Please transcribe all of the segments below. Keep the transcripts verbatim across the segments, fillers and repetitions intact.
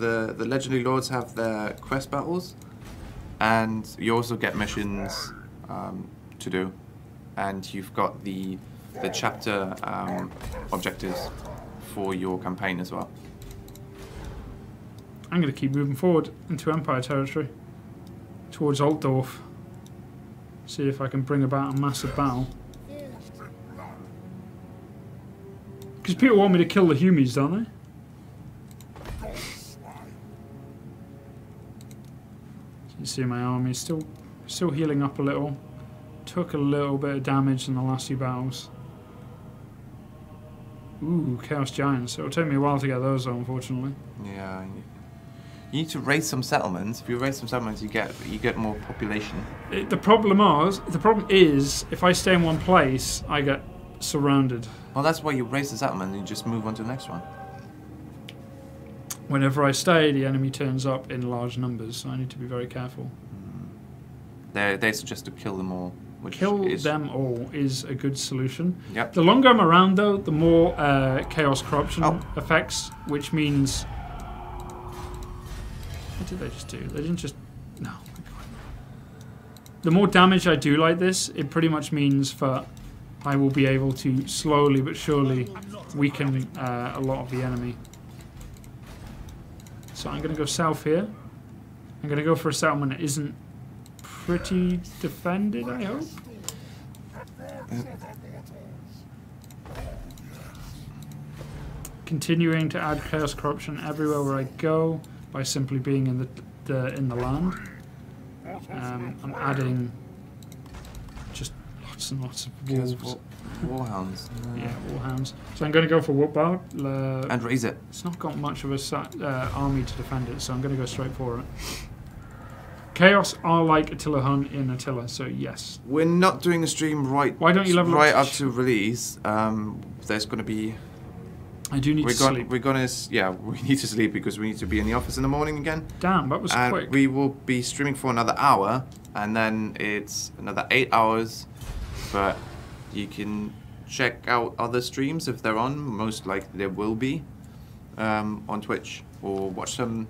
the, the Legendary Lords have their quest battles, and you also get missions um, to do, and you've got the, the chapter um, objectives for your campaign as well. I'm going to keep moving forward into Empire territory, towards Altdorf. See if I can bring about a massive battle. Because people want me to kill the Humies, don't they? You see my army still still healing up a little. Took a little bit of damage in the last few battles. Ooh, Chaos Giants. It'll take me a while to get those though, unfortunately. Yeah. You need to raise some settlements. If you raise some settlements, you get you get more population. It, the problem is, the problem is, if I stay in one place, I get surrounded. Well, that's why you raise the settlement and you just move on to the next one. Whenever I stay, the enemy turns up in large numbers, so I need to be very careful. Mm. They they suggest to kill them all. Which kill is... them all is a good solution. Yep. The longer I'm around, though, the more uh, chaos corruption oh. effects, which means. What did they just do? They didn't just... No, my God. The more damage I do like this, it pretty much means that I will be able to slowly but surely weaken uh, a lot of the enemy. So I'm going to go south here. I'm going to go for a settlement that isn't pretty defended, I hope. Continuing to add chaos corruption everywhere where I go. By simply being in the, the in the land, um, I'm adding just lots and lots of wolves. Warhounds. Yeah, yeah warhounds. So I'm going to go for Warhound. Uh, and raise it. It's not got much of a uh, army to defend it, so I'm going to go straight for it. Chaos are like Attila Hun in Attila, so yes. We're not doing a stream right. Why don't you level right up to release? Um, there's going to be. I do need we're to gonna, sleep. We're gonna, yeah, we need to sleep because we need to be in the office in the morning again. Damn, that was and quick. We will be streaming for another hour, and then it's another eight hours. But you can check out other streams if they're on. Most likely there will be um, on Twitch, or watch some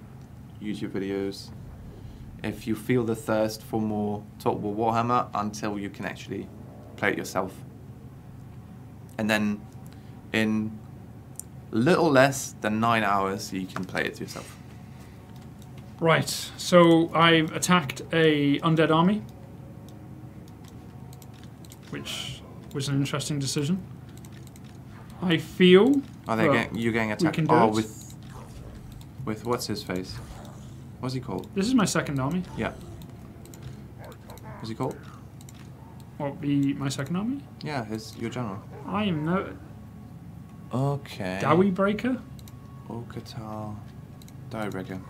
YouTube videos if you feel the thirst for more Total War Warhammer until you can actually play it yourself. And then in little less than nine hours, so you can play it yourself. Right, so I've attacked a undead army, which was an interesting decision. I feel. Are they getting, you're getting attacked? We can do oh, it. with with what's his face? What's he called? This is my second army. Yeah. What's he called? What be my second army? Yeah, his your general. I am no. Okay. Dowie Breaker? Okatal. Dowie Breaker.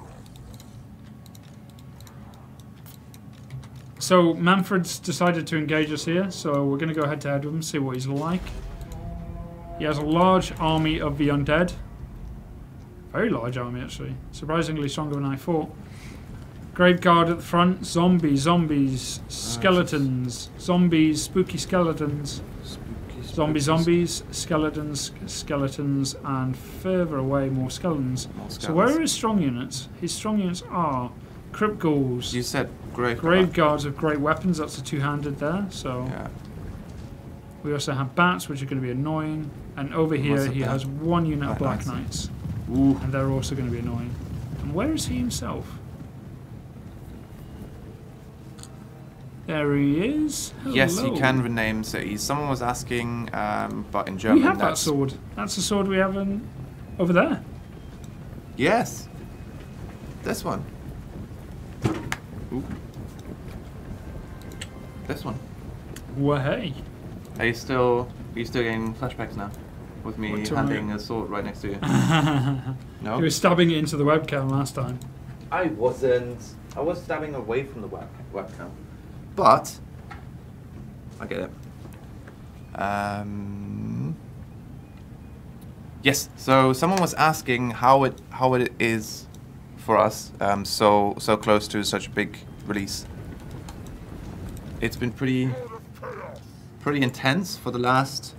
So Manfred's decided to engage us here, so we're going to go head to head with him, see what he's like. He has a large army of the undead. Very large army, actually. Surprisingly stronger than I thought. Graveguard at the front. Zombies, zombies, skeletons, zombies, spooky skeletons. Zombie zombies, skeletons, skeletons, and further away more skeletons. More skeletons. So where are his strong units? His strong units are Crypt Ghouls. You said Graveguard. Graveguards with great weapons, that's a two-handed there. So yeah. We also have bats, which are going to be annoying. And over here he has one unit of Black Knights. Ooh. And they're also going to be annoying. And where is he himself? There he is. Hello. Yes, you can rename cities. Someone was asking, um, but in German. We have that's... that sword. That's the sword we have in... over there. Yes. This one. Ooh. This one. Well, hey. Are you still? Are you still getting flashbacks now? With me What's handing a sword right next to you. No. You were stabbing it into the webcam last time. I wasn't. I was stabbing away from the web webcam. But I get it. Um, yes. So someone was asking how it how it is for us um, so so close to such a big release. It's been pretty pretty intense for the last.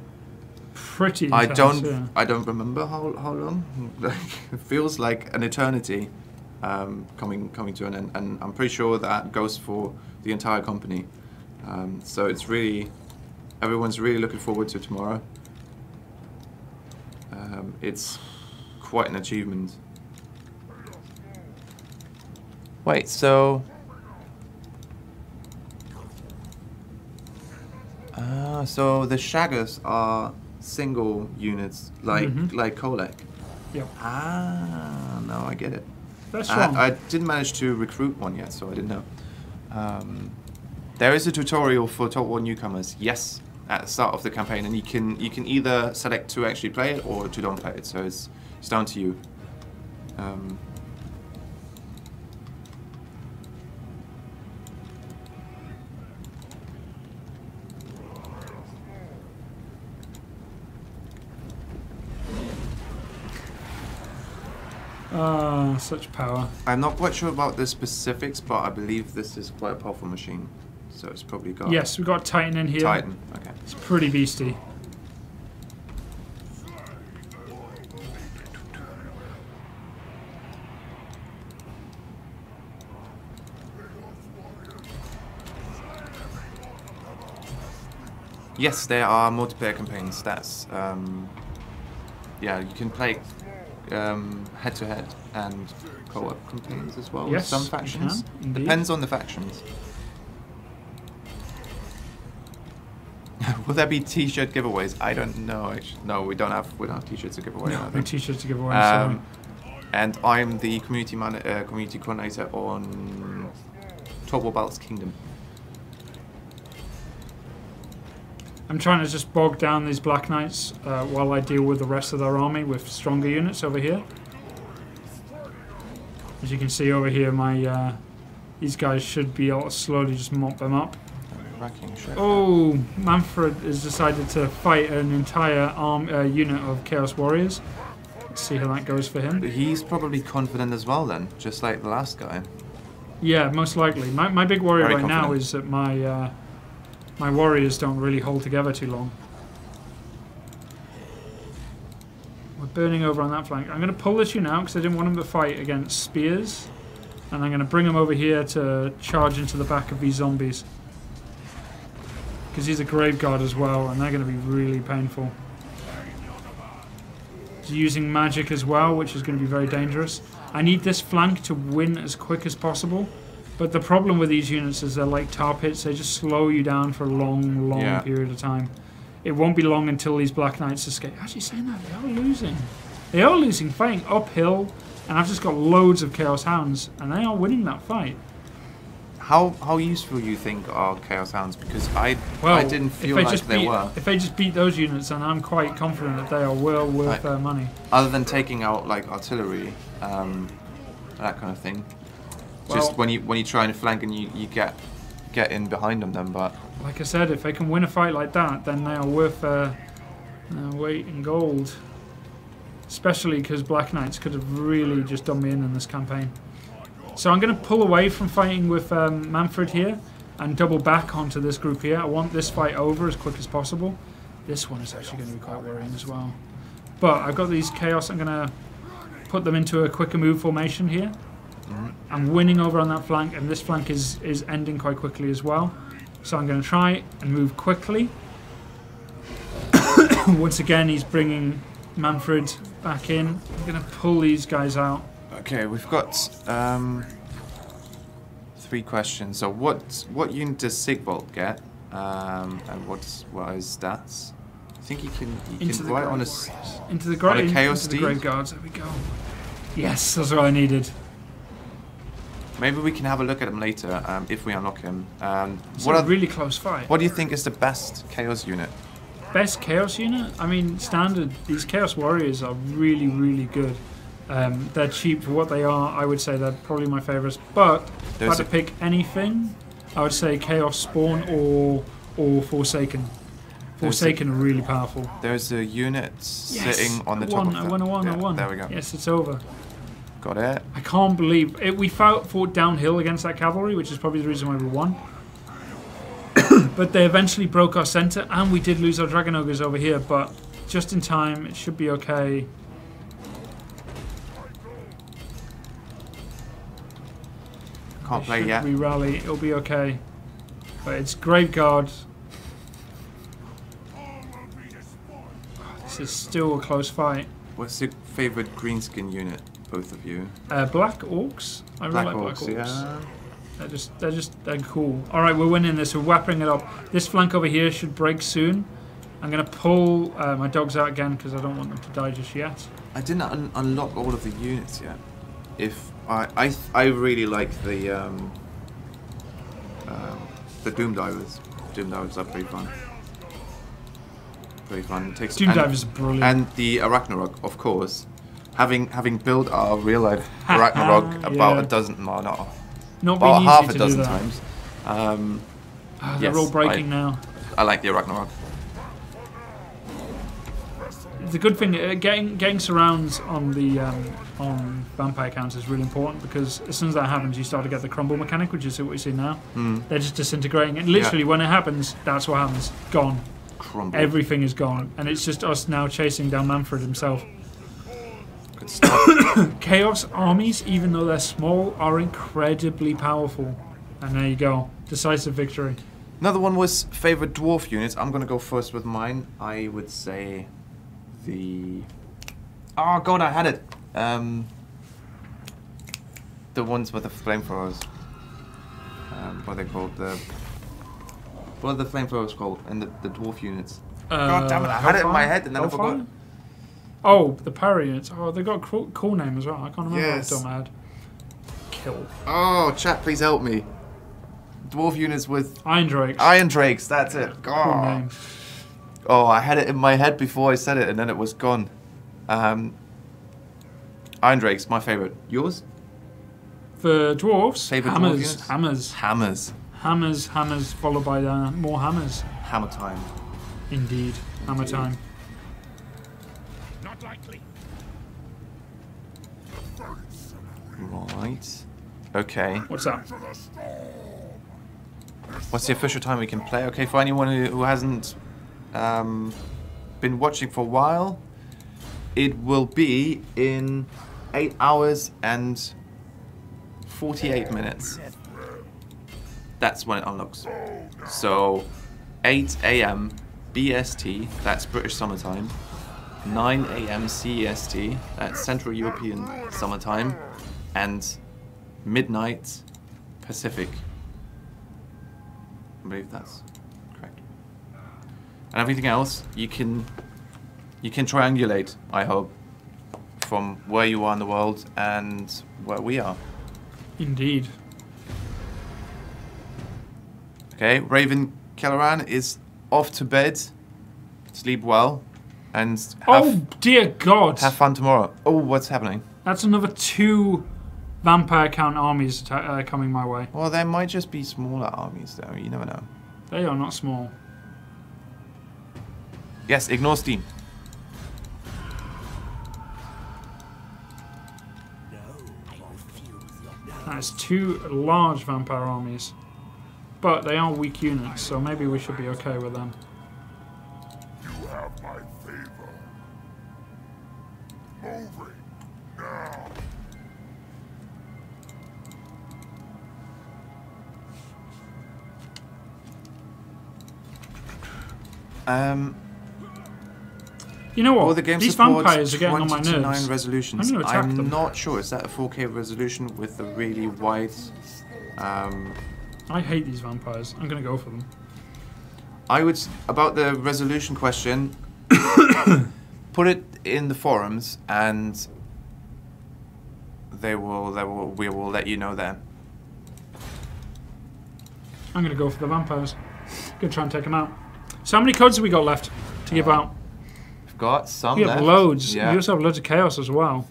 Pretty. Intense, I don't yeah. I don't remember how how long. It feels like an eternity um, coming coming to an end, and I'm pretty sure that goes for the entire company. Um, so it's really, everyone's really looking forward to tomorrow. Um, it's quite an achievement. Wait, so... Uh, so the Shaggers are single units, like mm-hmm. like Kolak. Yep. Ah, now I get it. That's wrong. I, I didn't manage to recruit one yet, so I didn't know. Um, there is a tutorial for Total War newcomers, yes, at the start of the campaign, and you can you can either select to actually play it or to don't play it, so it's, it's down to you. Um, Ah, uh, such power. I'm not quite sure about the specifics, but I believe this is quite a powerful machine. So it's probably got... Yes, we've got Titan in here. Titan, okay. It's pretty beastie. Yes, there are multiplayer campaigns. That's... Um, yeah, you can play... Um, head to head and co-op campaigns as well. Yes, some factions. Can, Depends on the factions. Will there be T-shirt giveaways? I don't know. Actually. No, we don't have. We don't have T-shirts to give away. No, no T-shirts to give away. Um, and I'm the community man, uh, community coordinator on Total War Kingdom. I'm trying to just bog down these Black Knights uh, while I deal with the rest of their army with stronger units over here. As you can see over here, my uh, these guys should be able to slowly just mop them up. Oh, Manfred has decided to fight an entire arm uh, unit of Chaos Warriors. Let's see how that goes for him. He's probably confident as well then, just like the last guy. Yeah, most likely. My, my big worry Very right confident. now is that my... Uh, My warriors don't really hold together too long. We're burning over on that flank. I'm going to pull this unit out because I didn't want them to fight against spears. And I'm going to bring them over here to charge into the back of these zombies. Because he's a Graveguard as well, and they're going to be really painful. He's using magic as well, which is going to be very dangerous. I need this flank to win as quick as possible. But the problem with these units is they're like tar pits. They just slow you down for a long, long yeah. period of time. It won't be long until these Black Knights escape. Actually saying that, they are losing. They are losing, fighting uphill. And I've just got loads of Chaos Hounds. And they are winning that fight. How how useful do you think are Chaos Hounds? Because I, well, I didn't feel they like they beat, were. If they just beat those units, then I'm quite confident that they are well worth like, their money. Other than taking out like artillery, um, that kind of thing. Just well, when you when you try and flank and you, you get get in behind them then, but like I said, if they can win a fight like that, then they are worth uh, their weight in gold. Especially because Black Knights could have really just done me in in this campaign. So I'm going to pull away from fighting with um, Manfred here and double back onto this group here. I want this fight over as quick as possible. This one is actually going to be quite worrying as well. But I've got these Chaos. I'm going to put them into a quicker move formation here. I'm winning over on that flank, and this flank is, is ending quite quickly as well. So I'm going to try and move quickly. Once again, he's bringing Manfred back in. I'm going to pull these guys out. Okay, we've got um, three questions. So what what unit does Sigvolt get? Um, and what's, what are his stats? I think he can, he can ride on a, into the on a Chaos Steed. Into the Graveguards, there we go. Yes, that's what I needed. Maybe we can have a look at him later, um, if we unlock him. Um, it's what a really close fight. What do you think is the best Chaos unit? Best Chaos unit? I mean, standard, these Chaos Warriors are really, really good. Um, they're cheap for what they are. I would say they're probably my favourites. But There's if I had to pick anything, I would say Chaos Spawn or or Forsaken. Forsaken a, are really powerful. There's a unit yes, sitting on the top of that. I won, I won, I won. There we go. Yes, it's over. Got it. I can't believe it. We fought, fought downhill against that cavalry, which is probably the reason why we won. But they eventually broke our center, and we did lose our Dragon Ogres over here, but just in time, it should be okay. can't it play yet. We rally, it'll be okay. But it's Graveguard. Oh, this is still a close fight. What's your favourite greenskin unit, both of you? Uh, Black Orcs. I really like Black Orcs. Yeah. They're just, they're just, they're cool. All right, we're winning this. We're wrapping it up. This flank over here should break soon. I'm gonna pull uh, my dogs out again because I don't want them to die just yet. I didn't un unlock all of the units yet. If I, I, I really like the um, uh, the Doom Divers. Doom Divers are pretty fun. Pretty fun. It takes Doom and, Divers are brilliant. And the Arachnarok, of course. Having having built our real life Arachnarok about yeah. a dozen, well, not not about half a dozen times. Um, oh, they're yes, all breaking I, now. I like the Arachnarok. The good thing, uh, getting getting surrounds on the um, on vampire counts is really important because as soon as that happens, you start to get the crumble mechanic, which is what we see now. Mm. They're just disintegrating, and literally yeah. when it happens, that's what happens. Gone. Crumble. Everything is gone, and it's just us now chasing down Manfred himself. Good stuff. Chaos armies, even though they're small, are incredibly powerful. And there you go, decisive victory. Another one was favorite dwarf units. I'm gonna go first with mine. I would say. The oh god, I had it. Um, the ones with the flamethrowers. Um, what are they called? The what are the flamethrowers called? And the, the dwarf units. Uh, god damn it! I had it in my head and then I forgot. Oh, the parry units. Oh, they got a cool, cool name as well. I can't remember. Yes. What I Kill. Oh, chat, please help me. Dwarf units with Iron Drakes. Iron Drakes. That's it. God. Cool name. Oh, I had it in my head before I said it, and then it was gone. Um, Iron Drakes, my favourite. Yours? The dwarves. Favorite hammers, dwarf hammers, hammers, hammers, hammers, followed by uh, more hammers. Hammer time. Indeed, Indeed. hammer time. Not likely. Right. Okay. What's that? What's the official time we can play? Okay, for anyone who, who hasn't. Um, been watching for a while. It will be in eight hours and forty-eight minutes. That's when it unlocks. So, eight A M B S T, that's British summertime. nine A M C E S T, that's Central European summertime. And midnight Pacific. I believe that's. And everything else, you can you can triangulate, I hope, from where you are in the world and where we are. Indeed. Okay, Raven Kelleran is off to bed. Sleep well, and have, oh dear God, have fun tomorrow. Oh, what's happening? That's another two vampire count armies uh, coming my way. Well, there might just be smaller armies, though. You never know. They are not small. Yes, ignore Steam. That's two large vampire armies. But they are weak units, so maybe we should be okay with them. You have my favor. Moving now. Um You know what? Well, the game These vampires are getting on my nerves. resolutions. I'm, I'm them. not sure. Is that a four K resolution with a really wide? Um, I hate these vampires. I'm gonna go for them. I would about the resolution question. Put it in the forums, and they will. They will. We will let you know there. I'm gonna go for the vampires. Gonna try and take them out. So how many codes have we got left to give out? Got some we have left. loads. Yeah. You also have loads of chaos as well.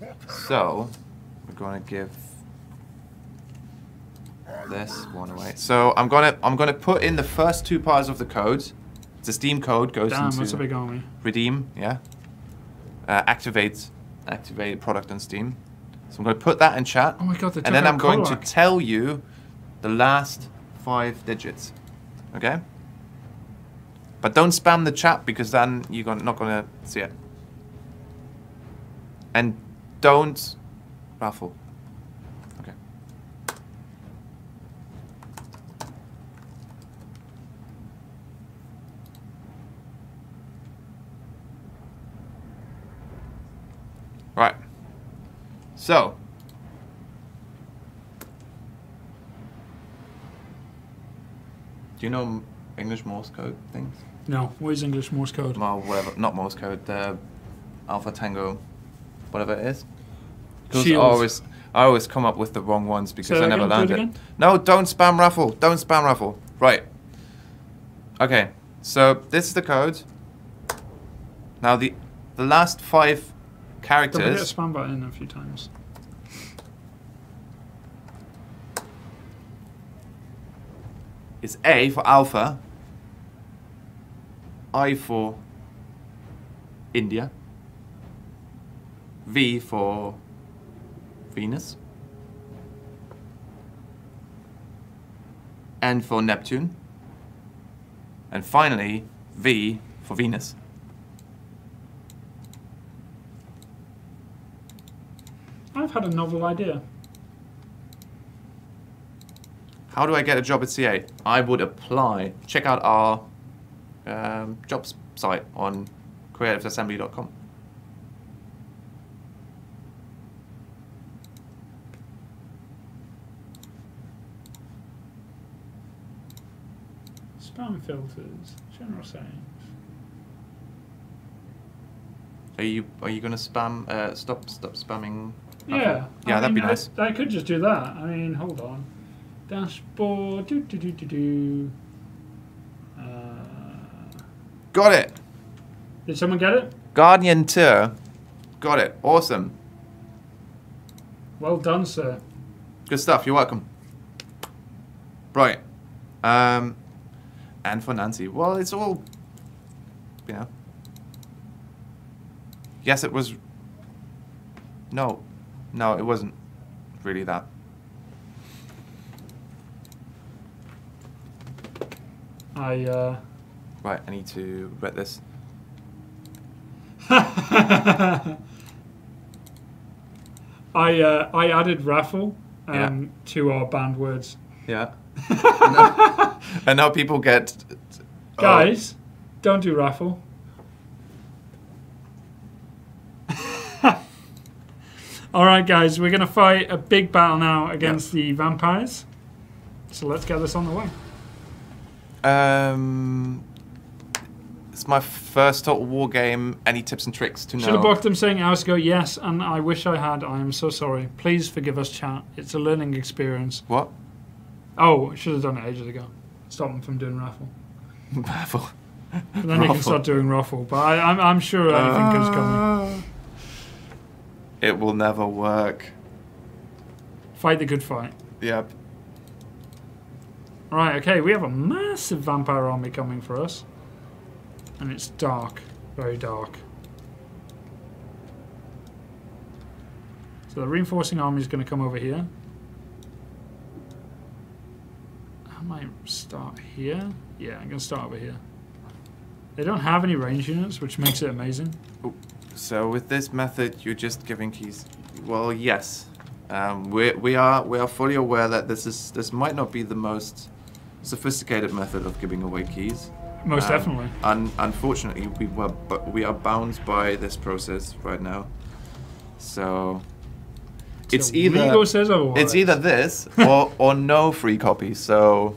So, we're gonna give this one away. So I'm gonna I'm gonna put in the first two parts of the code. It's a Steam code goes Damn, into that's a big army. Redeem. Yeah. Uh, activate activate product on Steam. So I'm gonna put that in chat. Oh my god! And then I'm going Kolak. to tell you the last five digits. Okay. But don't spam the chat because then you're not gonna see it. And don't raffle. Okay. So, do you know English Morse code things? No. What is English Morse code? Well, whatever. Not Morse code. The Alpha Tango, whatever it is. I always, I always come up with the wrong ones because so I never learned it. Again? No, don't spam raffle. Don't spam raffle. Right. Okay. So this is the code. Now the the last five characters. Don't forget to spam button a few times. It's A for Alpha. I for India. V for Venus. N for Neptune. And finally, V for Venus. I've had a novel idea. How do I get a job at C A? I would apply. Check out our um, jobs site on creative assembly dot com. Spam filters, general settings. Are you are you going to spam? Uh, stop stop spamming. Yeah. Yeah, I that'd mean, be nice. I, I could just do that. I mean, hold on. Dashboard. Do do do do do. Uh, Got it. Did someone get it? Guardian Tour. Got it. Awesome. Well done, sir. Good stuff. You're welcome. Right. Um. And for Nancy. Well, it's all, you know. Yes, it was. No. No, it wasn't really that. I, uh... Right, I need to bet this. I, uh, I added raffle um, yeah. to our banned words. Yeah. And, now, and now people get... Oh. Guys, don't do raffle. Alright guys, we're going to fight a big battle now against yep. the vampires. So let's get this on the way. Um, it's my first Total War game. Any tips and tricks to know? Should have blocked them saying hours ago, yes, and I wish I had. I am so sorry. Please forgive us, chat. It's a learning experience. What? Oh, should have done it ages ago. Stop them from doing raffle. Raffle. And then raffle. They can start doing raffle. But I, I'm, I'm sure anything uh, comes coming. It will never work. Fight the good fight. Yep. Right, okay, we have a massive vampire army coming for us. And it's dark, very dark. So the reinforcing army is going to come over here. I might start here. Yeah, I'm going to start over here. They don't have any range units, which makes it amazing. Oh, so with this method, you're just giving keys. Well, yes. Um, we, we, are, we are fully aware that this, is, this might not be the most sophisticated method of giving away keys. Most um, definitely. Un unfortunately, we were we are bound by this process right now. So, so it's either says it's either this or or no free copy. So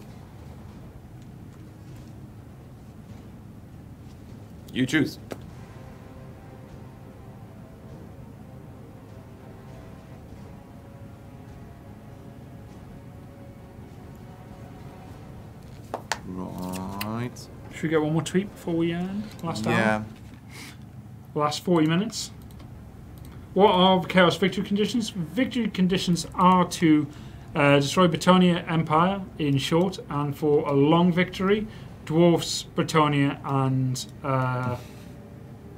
you choose. Right. Should we get one more tweet before we end? Last hour? Yeah. Last forty minutes. What are Chaos victory conditions? Victory conditions are to uh, destroy Bretonnia Empire in short, and for a long victory, Dwarfs, Bretonnia, and uh,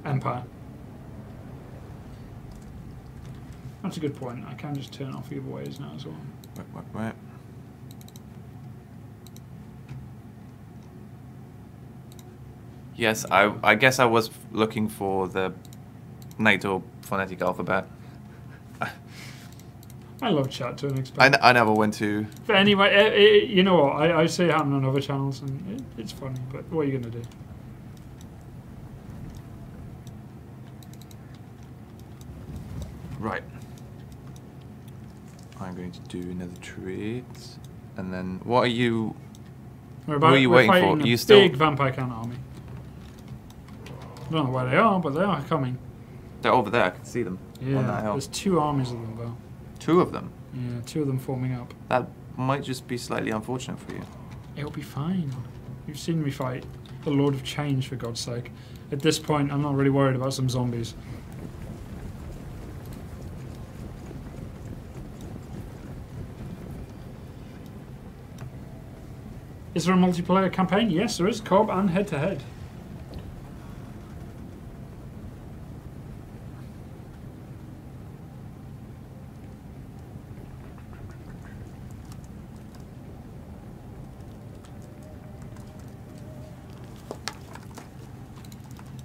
Empire. That's a good point. I can just turn off giveaways now as well. Wait, wait, wait. Yes, I, I guess I was looking for the NATO phonetic alphabet. I love chat to an extent. I, I never went to... But anyway, it, it, you know what, I, I see it happen on other channels and it, it's funny, but what are you going to do? Right. I'm going to do another trait. And then, what are you... We're about, what are you waiting for? Are you still... big vampire count army. I don't know where they are, but they are coming. They're over there, I can see them. Yeah, on that hill. There's two armies of them, though. Two of them? Yeah, two of them forming up. That might just be slightly unfortunate for you. It'll be fine. You've seen me fight the Lord of Change, for God's sake. At this point, I'm not really worried about some zombies. Is there a multiplayer campaign? Yes, there is. Co-op and head-to-head.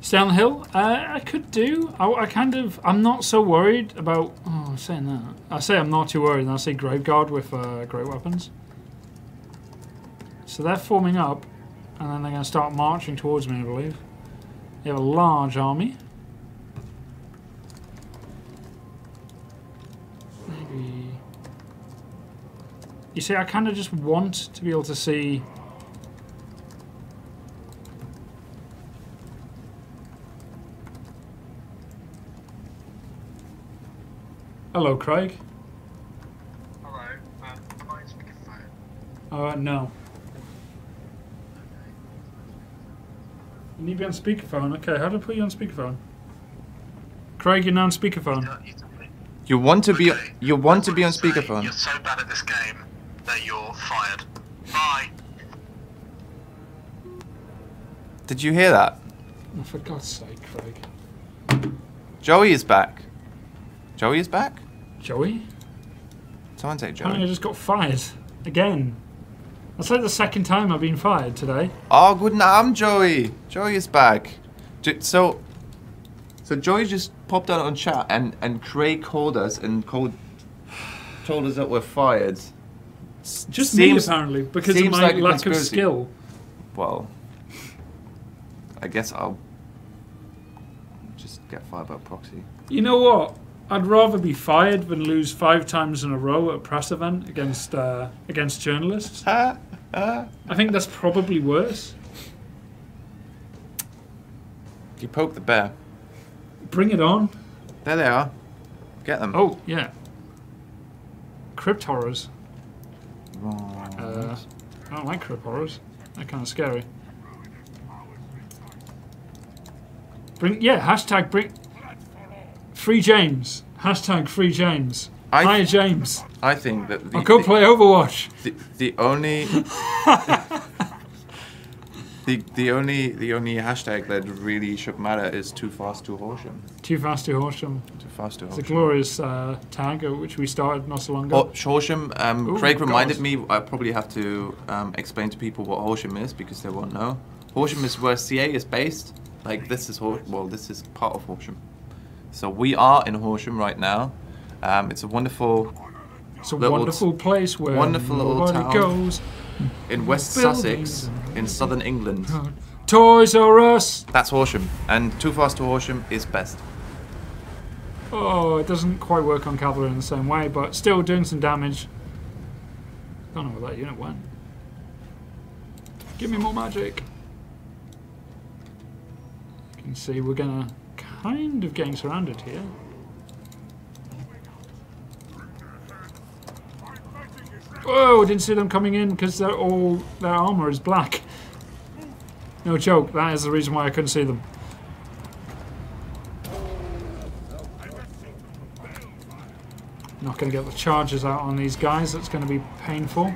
Down the hill, uh, I could do. I, I kind of, I'm not so worried about. Oh, I'm saying that. I say I'm not too worried, and I say Graveguard with uh, great weapons. So they're forming up, and then they're going to start marching towards me, I believe. They have a large army. Maybe. You see, I kind of just want to be able to see. Hello, Craig. Hello. Um, am I speaking phone? Uh, no. You need to be on speakerphone. Okay, how do I put you on speakerphone? Craig, you're now on speakerphone. You want to be. Okay. You want to be on speakerphone. You're so bad at this game that you're fired. Bye. Did you hear that? Oh, for God's sake, Craig. Joey is back. Joey is back? Joey? Someone take Joey. Apparently I just got fired. Again. That's like the second time I've been fired today. Oh, good night, I'm Joey. Joey is back. So, so Joey just popped out on chat and, and Craig called us and called, told us that we're fired. Just seems, me, apparently, because of my like lack of skill. Well, I guess I'll just get fired by proxy. You know what? I'd rather be fired than lose five times in a row at a press event against uh, against journalists. Uh, uh. I think that's probably worse. You poke the bear. Bring it on. There they are. Get them. Oh, yeah. Crypt Horrors. Right. Uh, I don't like Crypt Horrors. They're kind of scary. Bring, yeah, hashtag bring... Free James. Hashtag Free James. I Hi James. I think that the... I'll go the, play Overwatch. The, the only... the, the only... The only hashtag that really should matter is Too Fast to Horsham. Too Fast to Horsham. Too Fast to Horsham. It's a glorious uh, tag which we started not so long ago. Oh, Horsham. Um, Ooh, Craig reminded God. me I probably have to um, explain to people what Horsham is because they won't know. Horsham is where C A is based. Like, this is... Hor well, this is part of Horsham. So we are in Horsham right now. Um, it's a wonderful, it's a wonderful place where wonderful little town goes in West Sussex, in southern England. Toys R Us. That's Horsham, and Too Fast to Horsham is best. Oh, it doesn't quite work on cavalry in the same way, but still doing some damage. Don't know where that unit went. Give me more magic. You can see we're gonna. Kind of getting surrounded here. Whoa! Didn't see them coming in because they're all their armor is black. No joke. That is the reason why I couldn't see them. Not going to get the charges out on these guys. That's going to be painful.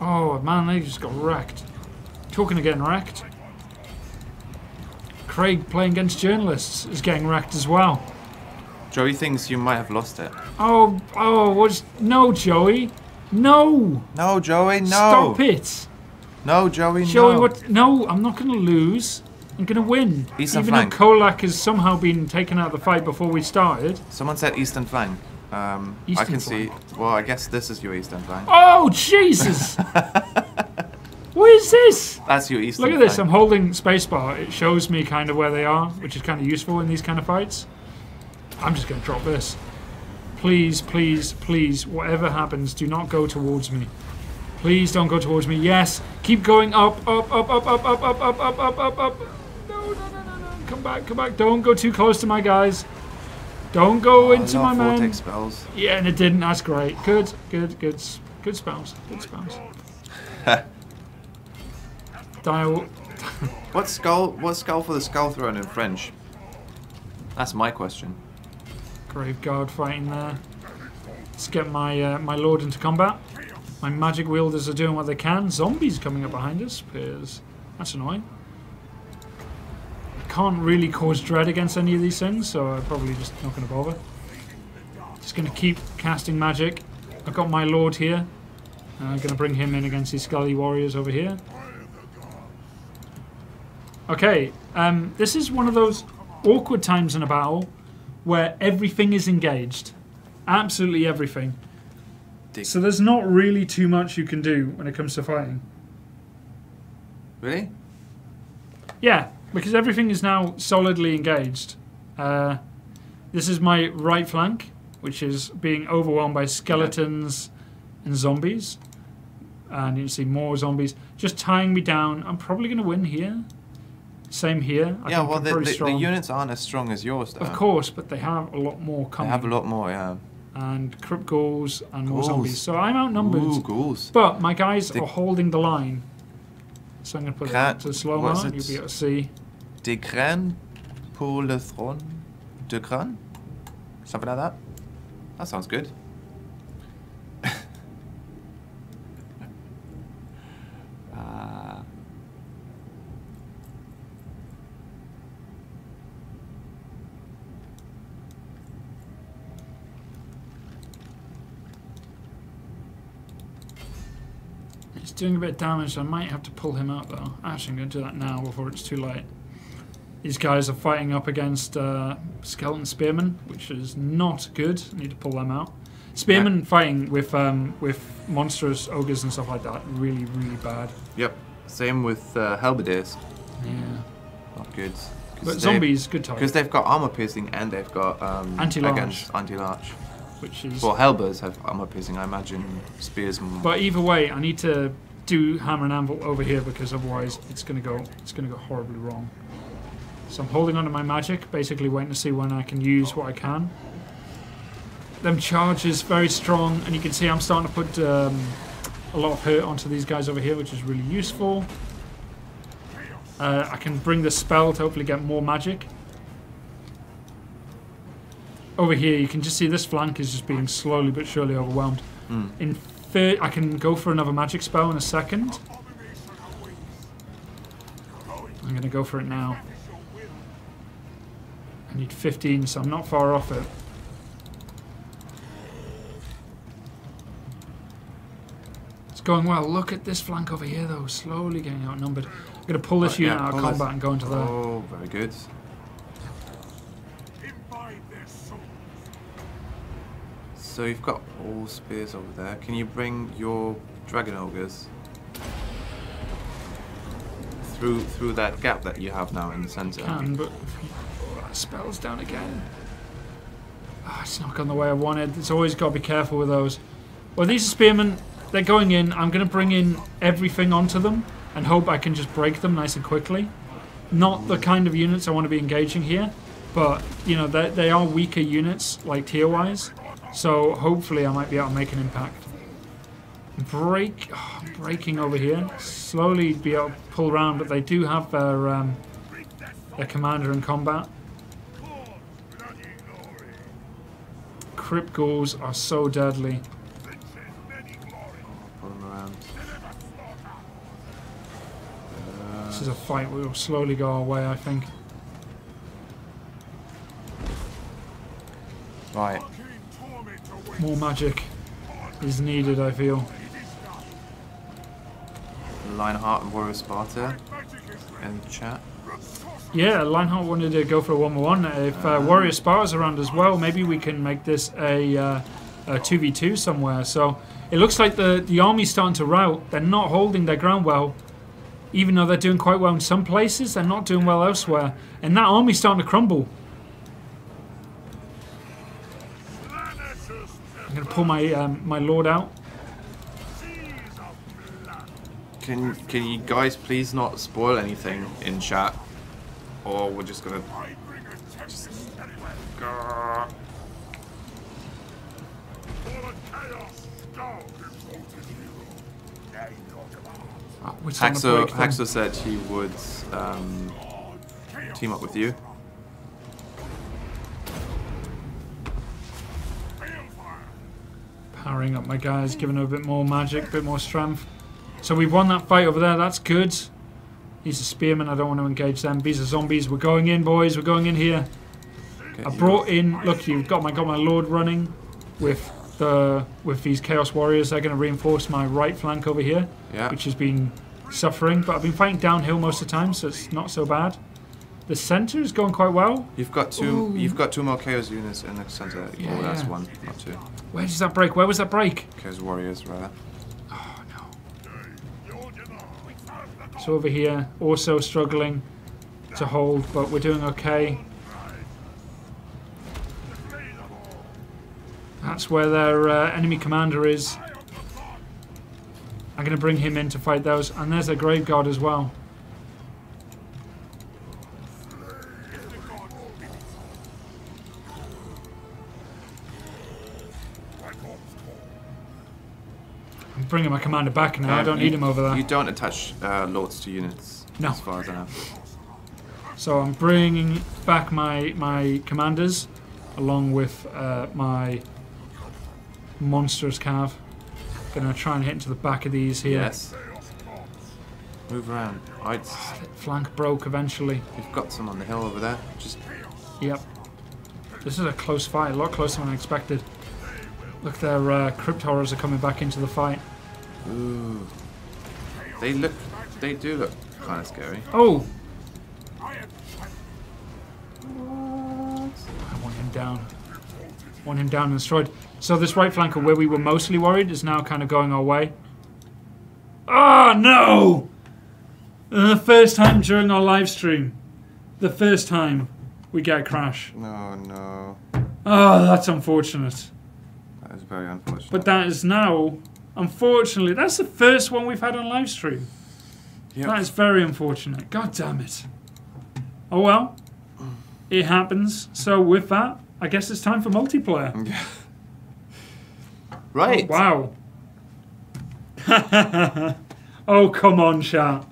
Oh man, they just got wrecked. Talking of getting wrecked, Craig playing against journalists is getting wrecked as well. Joey thinks you might have lost it. Oh, oh, what's... No, Joey. No. No, Joey, no. Stop it. No, Joey, Joey no. What, no, I'm not going to lose. I'm going to win. Eastern Even flank. Though Kolak has somehow been taken out of the fight before we started. Someone said Eastern flank. Um, Eastern I can flank. see. Well, I guess this is your Eastern flank. Oh, Jesus. What is this? That's your Eastern. Look at this. Flank. I'm holding spacebar. It shows me kind of where they are, which is kind of useful in these kind of fights. I'm just going to drop this. Please, please, please, whatever happens, do not go towards me. Please don't go towards me. Yes, keep going up, up, up, up, up, up, up, up, up, up, up, up. No, no, no, no, no. Come back, come back. Don't go too close to my guys. Don't go oh, into no my man. Spells. Yeah, and it didn't. That's great. Good, good, good, good spells. Good spells. Dial. What skull? What skull for the skull throne in French? That's my question. Graveguard fighting there. Let's get my uh, my lord into combat. My magic wielders are doing what they can. Zombies coming up behind us. Because that's annoying. I can't really cause dread against any of these things, so I'm probably just not going to bother. Just going to keep casting magic. I've got my lord here. Uh, I'm going to bring him in against these skelly warriors over here. Okay, um, this is one of those awkward times in a battle where everything is engaged. Absolutely everything. Dick. So there's not really too much you can do when it comes to fighting. Really? Yeah, because everything is now solidly engaged. Uh, this is my right flank, which is being overwhelmed by skeletons yeah. and zombies. And you can see more zombies just tying me down. I'm probably going to win here. Same here. I yeah, well, the, the, the units aren't as strong as yours, though. Of course, but they have a lot more coming. They have a lot more, yeah. And Crypt Ghouls and ghouls. more zombies. So I'm outnumbered. Ooh, ghouls. But my guys the, are holding the line. So I'm going to put that to the slow mark. You'll be able to see. De Gran pour le throne. De Gran? Something like that? That sounds good. uh... He's doing a bit of damage, so I might have to pull him out though. Actually, I'm going to do that now before it's too late. These guys are fighting up against uh, skeleton spearmen, which is not good. I need to pull them out. Spearmen yeah. fighting with um, with monstrous ogres and stuff like that, really, really bad. Yep. Same with uh, halberdiers. Yeah. Not good. But zombies, good target. Because they've got armor piercing and they've got um, anti-large. Anti-large. Which is well, halberds have armor piercing, I imagine. Spears. But either way, I need to do hammer and anvil over here because otherwise it's gonna go it's gonna go horribly wrong. So I'm holding on to my magic, basically waiting to see when I can use what I can. Them charges very strong, and you can see I'm starting to put um, a lot of hurt onto these guys over here, which is really useful. Uh, I can bring the spell to hopefully get more magic. Over here, you can just see this flank is just being slowly but surely overwhelmed. Mm. In third, I can go for another magic spell in a second. I'm going to go for it now. I need fifteen, so I'm not far off it. It's going well. Look at this flank over here, though. Slowly getting outnumbered. I'm going to pull this unit out of combat and go into there. Oh, very good. So you've got all spears over there. Can you bring your dragon ogres through through that gap that you have now in the centre? I can, but oh, that spell's down again. Oh, it's not gone the way I wanted. It's always got to be careful with those. Well, these are spearmen. They're going in. I'm going to bring in everything onto them and hope I can just break them nice and quickly. Not the kind of units I want to be engaging here, but you know they they are weaker units like tier wise. So hopefully I might be able to make an impact. Break, oh, breaking over here. Slowly be able to pull around, but they do have their um, their commander in combat. Crypt ghouls are so deadly. Pull them around. Uh, this is a fight we will slowly go our way, I think. Right. More magic is needed, I feel. Lionheart and Warrior Sparta in the chat. Yeah, Lionheart wanted to go for a one v one. If uh, Warrior Sparta's around as well, maybe we can make this a, uh, a two v two somewhere. So it looks like the, the army's starting to rout. They're not holding their ground well. Even though they're doing quite well in some places, they're not doing well elsewhere. And that army's starting to crumble. I'm going to pull my um, my lord out. Can can you guys please not spoil anything in chat, or we're just gonna. Just... Oh, Haxo, Haxo said he would um, team up with you. Powering up my guys, giving them a bit more magic, a bit more strength. So we've won that fight over there, that's good. He's a spearman, I don't want to engage them. These are zombies, we're going in boys, we're going in here. Okay, I brought in, look, you've got my got my lord running with the with these Chaos Warriors. They're gonna reinforce my right flank over here, yeah. Which has been suffering, but I've been fighting downhill most of the time, so it's not so bad. The center is going quite well. You've got two Ooh. you've got two more Chaos units in the center. Yeah. Oh, that's one, not two. Where does that break? Where was that break? Chaos Warriors, rather. So over here, also struggling to hold, but we're doing okay. That's where their uh, enemy commander is. I'm going to bring him in to fight those. And there's a Graveguard as well. Bringing my commander back now. Um, I don't you, need him over there. You don't attach uh, lords to units, no. As far as I know. So I'm bringing back my my commanders, along with uh, my monstrous cav. Gonna try and hit into the back of these here. Yes. Move around. I'd oh, flank broke eventually. You've got some on the hill over there. Just. Yep. This is a close fight. A lot closer than I expected. Look, their uh, Crypt Horrors are coming back into the fight. Ooh. They look, they do look kind of scary. Oh! I want him down. Want him down and destroyed. So this right flanker where we were mostly worried is now kind of going our way. Ah, oh, no! The first time during our live stream. The first time we get a crash. No, no. Oh, that's unfortunate. That is very unfortunate. But that is now... Unfortunately, that's the first one we've had on live stream. Yep. That is very unfortunate. God damn it. Oh well, it happens. So with that, I guess it's time for multiplayer. Right. Oh, wow. Oh, come on, chat.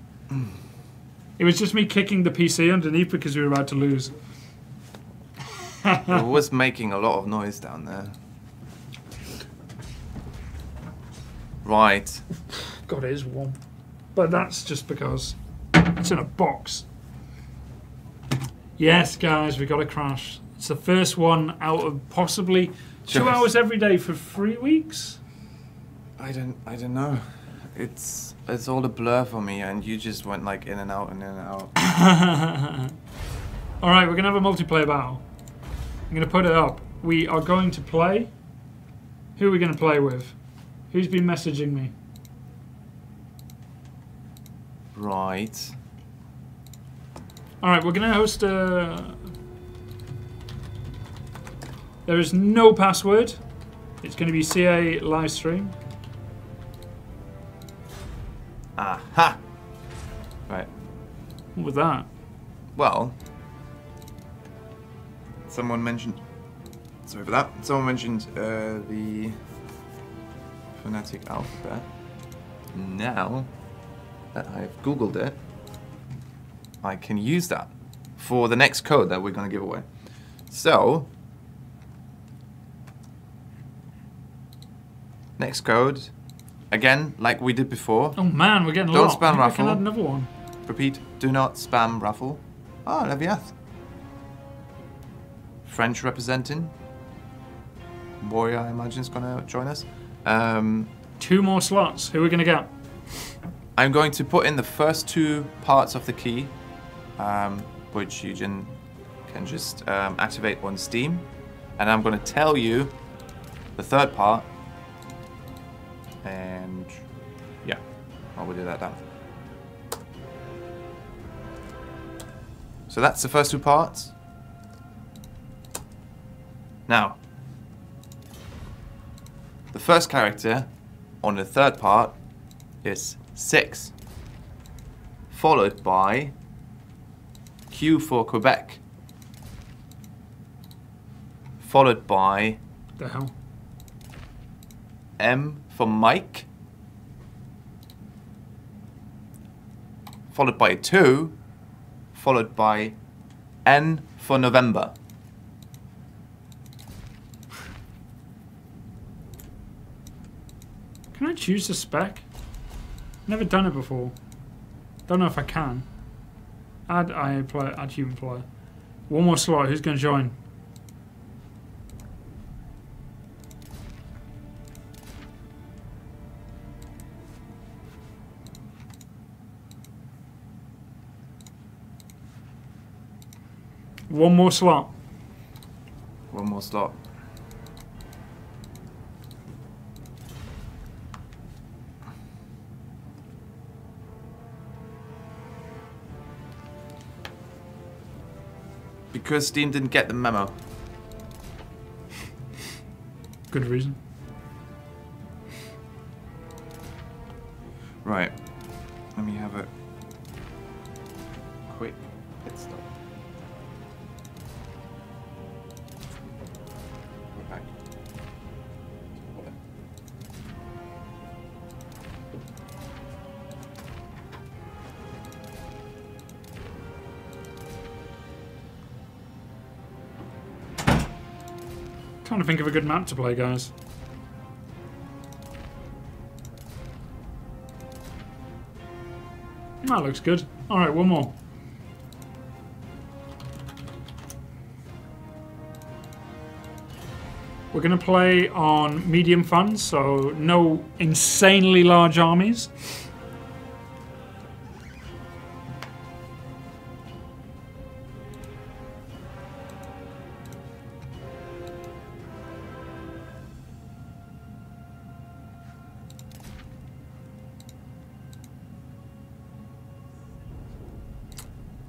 It was just me kicking the P C underneath because we were about to lose. It was making a lot of noise down there. Right. God, it is warm. But that's just because it's in a box. Yes, guys, we got a crash. It's the first one out of possibly two yes. hours every day for three weeks. I don't, I don't know. It's it's all a blur for me, and you just went like in and out and in and out. All right, we're gonna have a multiplayer battle. I'm gonna put it up. We are going to play. Who are we gonna play with? Who's been messaging me? Right. Alright, we're going to host a... There is no password. It's going to be C A livestream. Aha! Right. What was that? Well... Someone mentioned... Sorry for that. Someone mentioned uh, the... Phonetic alphabet. Now that I've Googled it, I can use that for the next code that we're going to give away. So, next code, again, like we did before. Oh man, we're getting a lot. Don't spam raffle. I can add another one. Repeat, do not spam raffle. Ah, Leviath. French representing. Warrior, I imagine, is going to join us. Um, two more slots. Who are we going to get? I'm going to put in the first two parts of the key, um, which you can just um, activate on Steam. And I'm going to tell you the third part. And yeah, I will do that down. So that's the first two parts. Now, The first character on the third part is six, followed by Q for Quebec, followed by the hell? M for Mike, followed by two, followed by N for November. Can I choose the spec? Never done it before. Don't know if I can. Add I A player, add human player. One more slot, who's gonna join? One more slot. One more slot. Because Steam didn't get the memo. Good reason. Right. Let me have a quick pit stop. We're back. I'm trying to think of a good map to play, guys. That looks good. Alright, one more. We're going to play on medium funds, so no insanely large armies.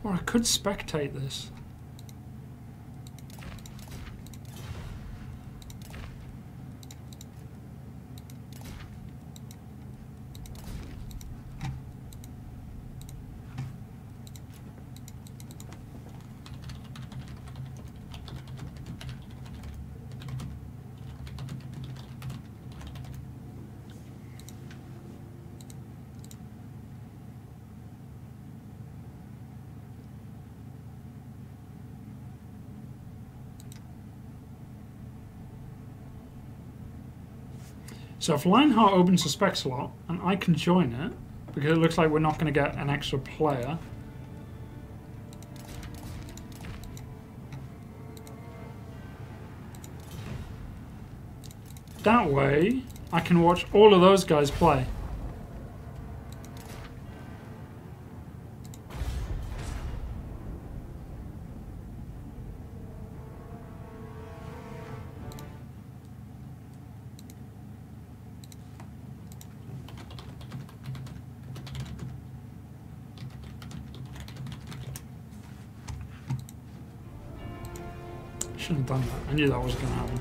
I could spectate this. So if Lionheart opens a spec slot, and I can join it, because it looks like we're not going to get an extra player. That way, I can watch all of those guys play. Done that. I knew that was going to happen.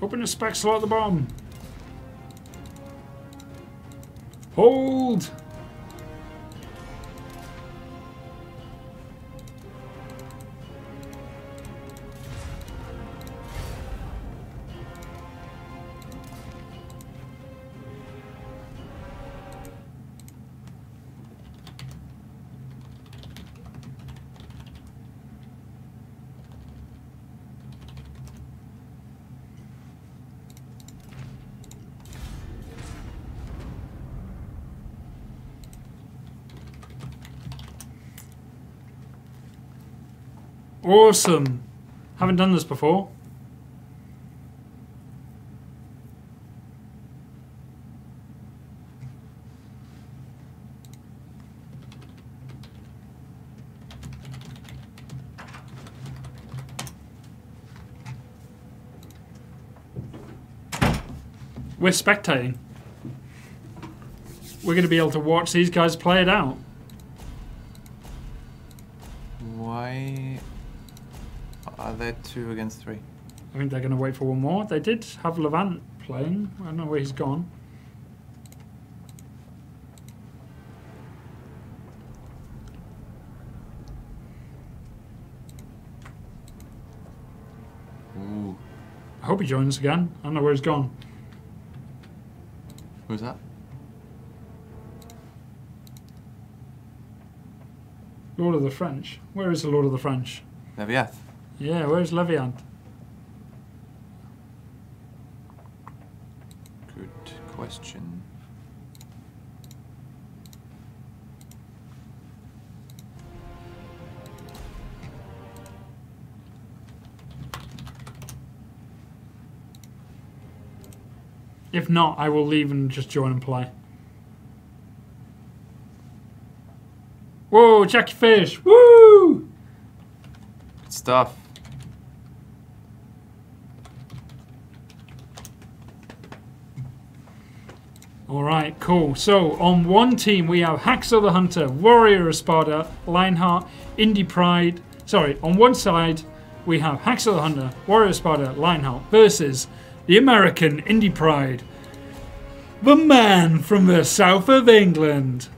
Open the spec slot at the bottom. Hold! Awesome. Haven't done this before. We're spectating. We're going to be able to watch these guys play it out. Why are there two against three? I think they're going to wait for one more. They did have Levant playing. I don't know where he's gone. Ooh. I hope he joins again. I don't know where he's gone. Who's that? Lord of the French. Where is the Lord of the French? Leviath. Yeah, where's Leviath? Good question. If not, I will leave and just join and play. Whoa, check your fish! Woo! Good stuff. Alright, cool. So, on one team we have Haxo the Hunter, Warrior of Sparta, Lionheart, Indie Pride. Sorry, on one side we have Haxo the Hunter, Warrior of Sparta, Lionheart versus the American Indie Pride. The man from the south of England.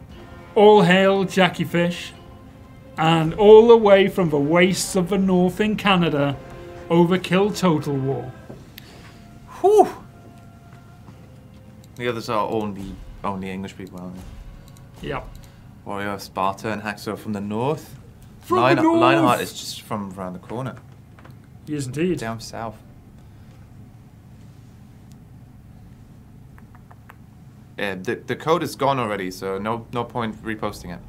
All hail Jackie Fish, and all the way from the wastes of the north in Canada, Overkill Total War. Whew! The others are only only English people, aren't they? Yep. Warrior of Sparta and Haxo from the north. From Lion the north. Lionheart is just from around the corner. He is indeed. Down south. Yeah, the, the code is gone already, so no no point reposting it.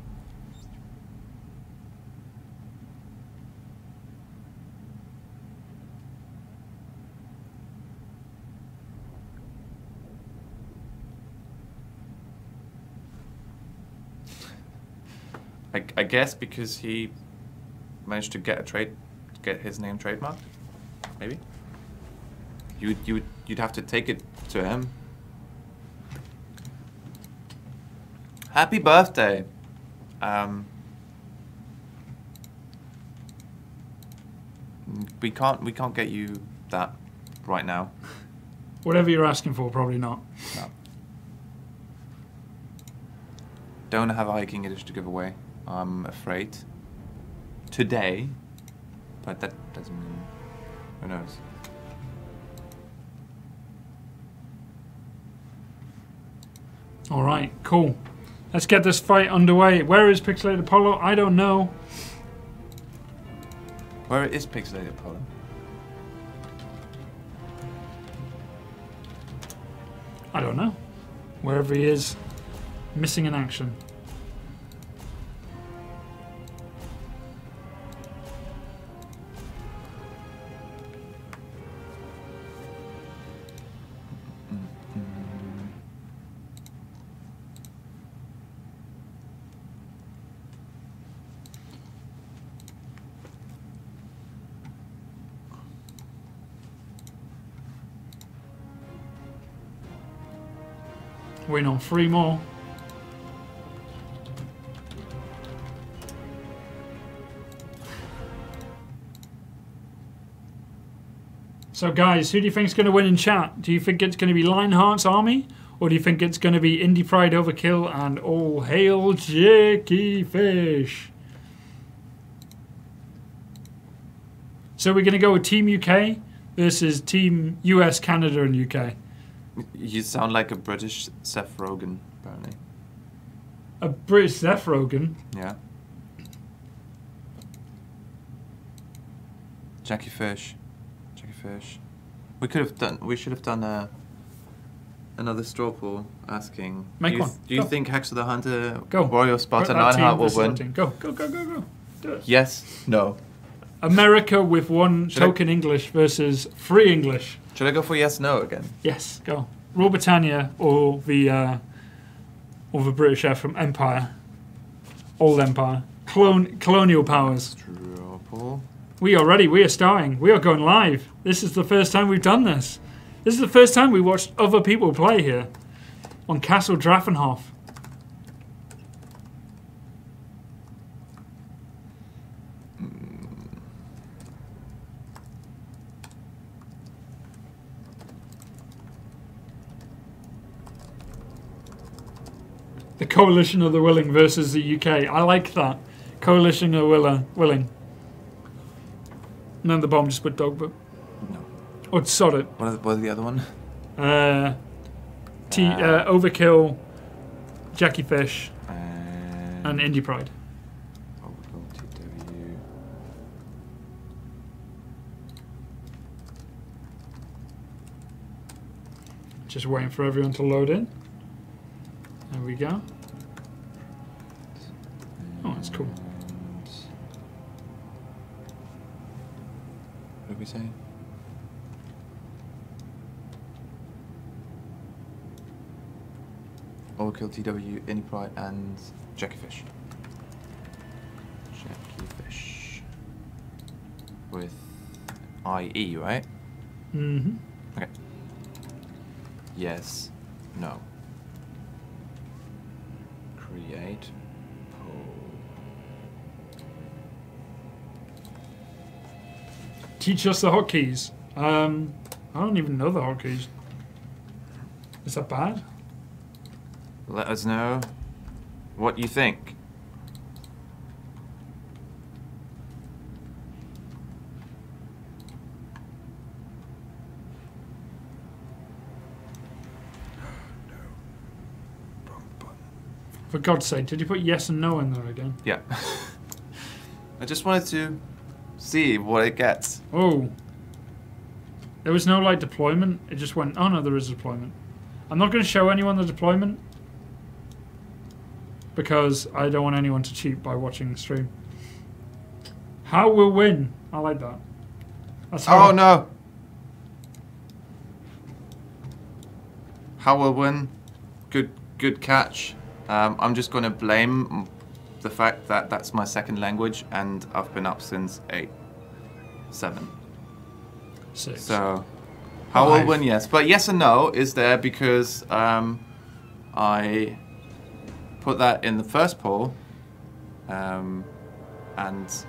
I, I guess because he managed to get a trade, get his name trademarked, maybe. You you you'd have to take it to him. Happy birthday. Um, we can't we can't get you that right now. Whatever you're asking for, probably not. No. Don't have a hiking edition to give away, I'm afraid. Today. But that doesn't mean, who knows. Alright, cool. Let's get this fight underway. Where is Pixelated Apollo? I don't know. Where is Pixelated Apollo? I don't know. Wherever he is, missing in action. Win on three more. So guys, who do you think is going to win in chat? Do you think it's going to be Lionheart's army? Or do you think it's going to be Indie Pride Overkill and all hail Jackie Fish? So we're going to go with Team U K versus Team U S, Canada and U K. You sound like a British Seth Rogen, apparently. A British Seth Rogen? Yeah. Jackie Fish. Jackie Fish. We could have done, we should have done a, another straw poll asking. Make do you, one. Do you go. think Haxo the Hunter, go. Warrior Sparta, Lionheart will win? Go, go, go, go, go. Do it. Yes, no. America with one should token I? English versus free English. Should I go for yes, no again? Yes, go. Royal Britannia or the uh, or the British Empire, old empire, Colon colonial powers. We are ready. We are starting. We are going live. This is the first time we've done this. This is the first time we watched other people play here on Castle Drachenhof. The Coalition of the Willing versus the U K. I like that. Coalition of Willa Willing. And then the bomb just put dog, but... No. Or sod it. What is, what is the other one? Uh, t uh, uh, Overkill, Jackie Fish, and, and Indie Pride. Overkill, T W. Just waiting for everyone to load in. There we go. Oh, that's cool. What did we say? Overkill, T W, Indie Pride, and Jackiefish. Jackiefish. With I E, right? Mm-hmm. Okay. Yes. No. Create. Teach us the hotkeys. Um, I don't even know the hotkeys. Is that bad? Let us know what you think. No. Wrong button. For God's sake, did you put yes and no in there again? Yeah. I just wanted to see what it gets. Oh. There was no, like, deployment. It just went, oh no, there is a deployment. I'm not going to show anyone the deployment because I don't want anyone to cheat by watching the stream. How we'll win. I like that. That's how. Oh no. How we'll win. Good, good catch. Um, I'm just going to blame the fact that that's my second language and I've been up since eight, seven. Six. So, how will win, yes. But yes and no is there because um, I put that in the first poll um, and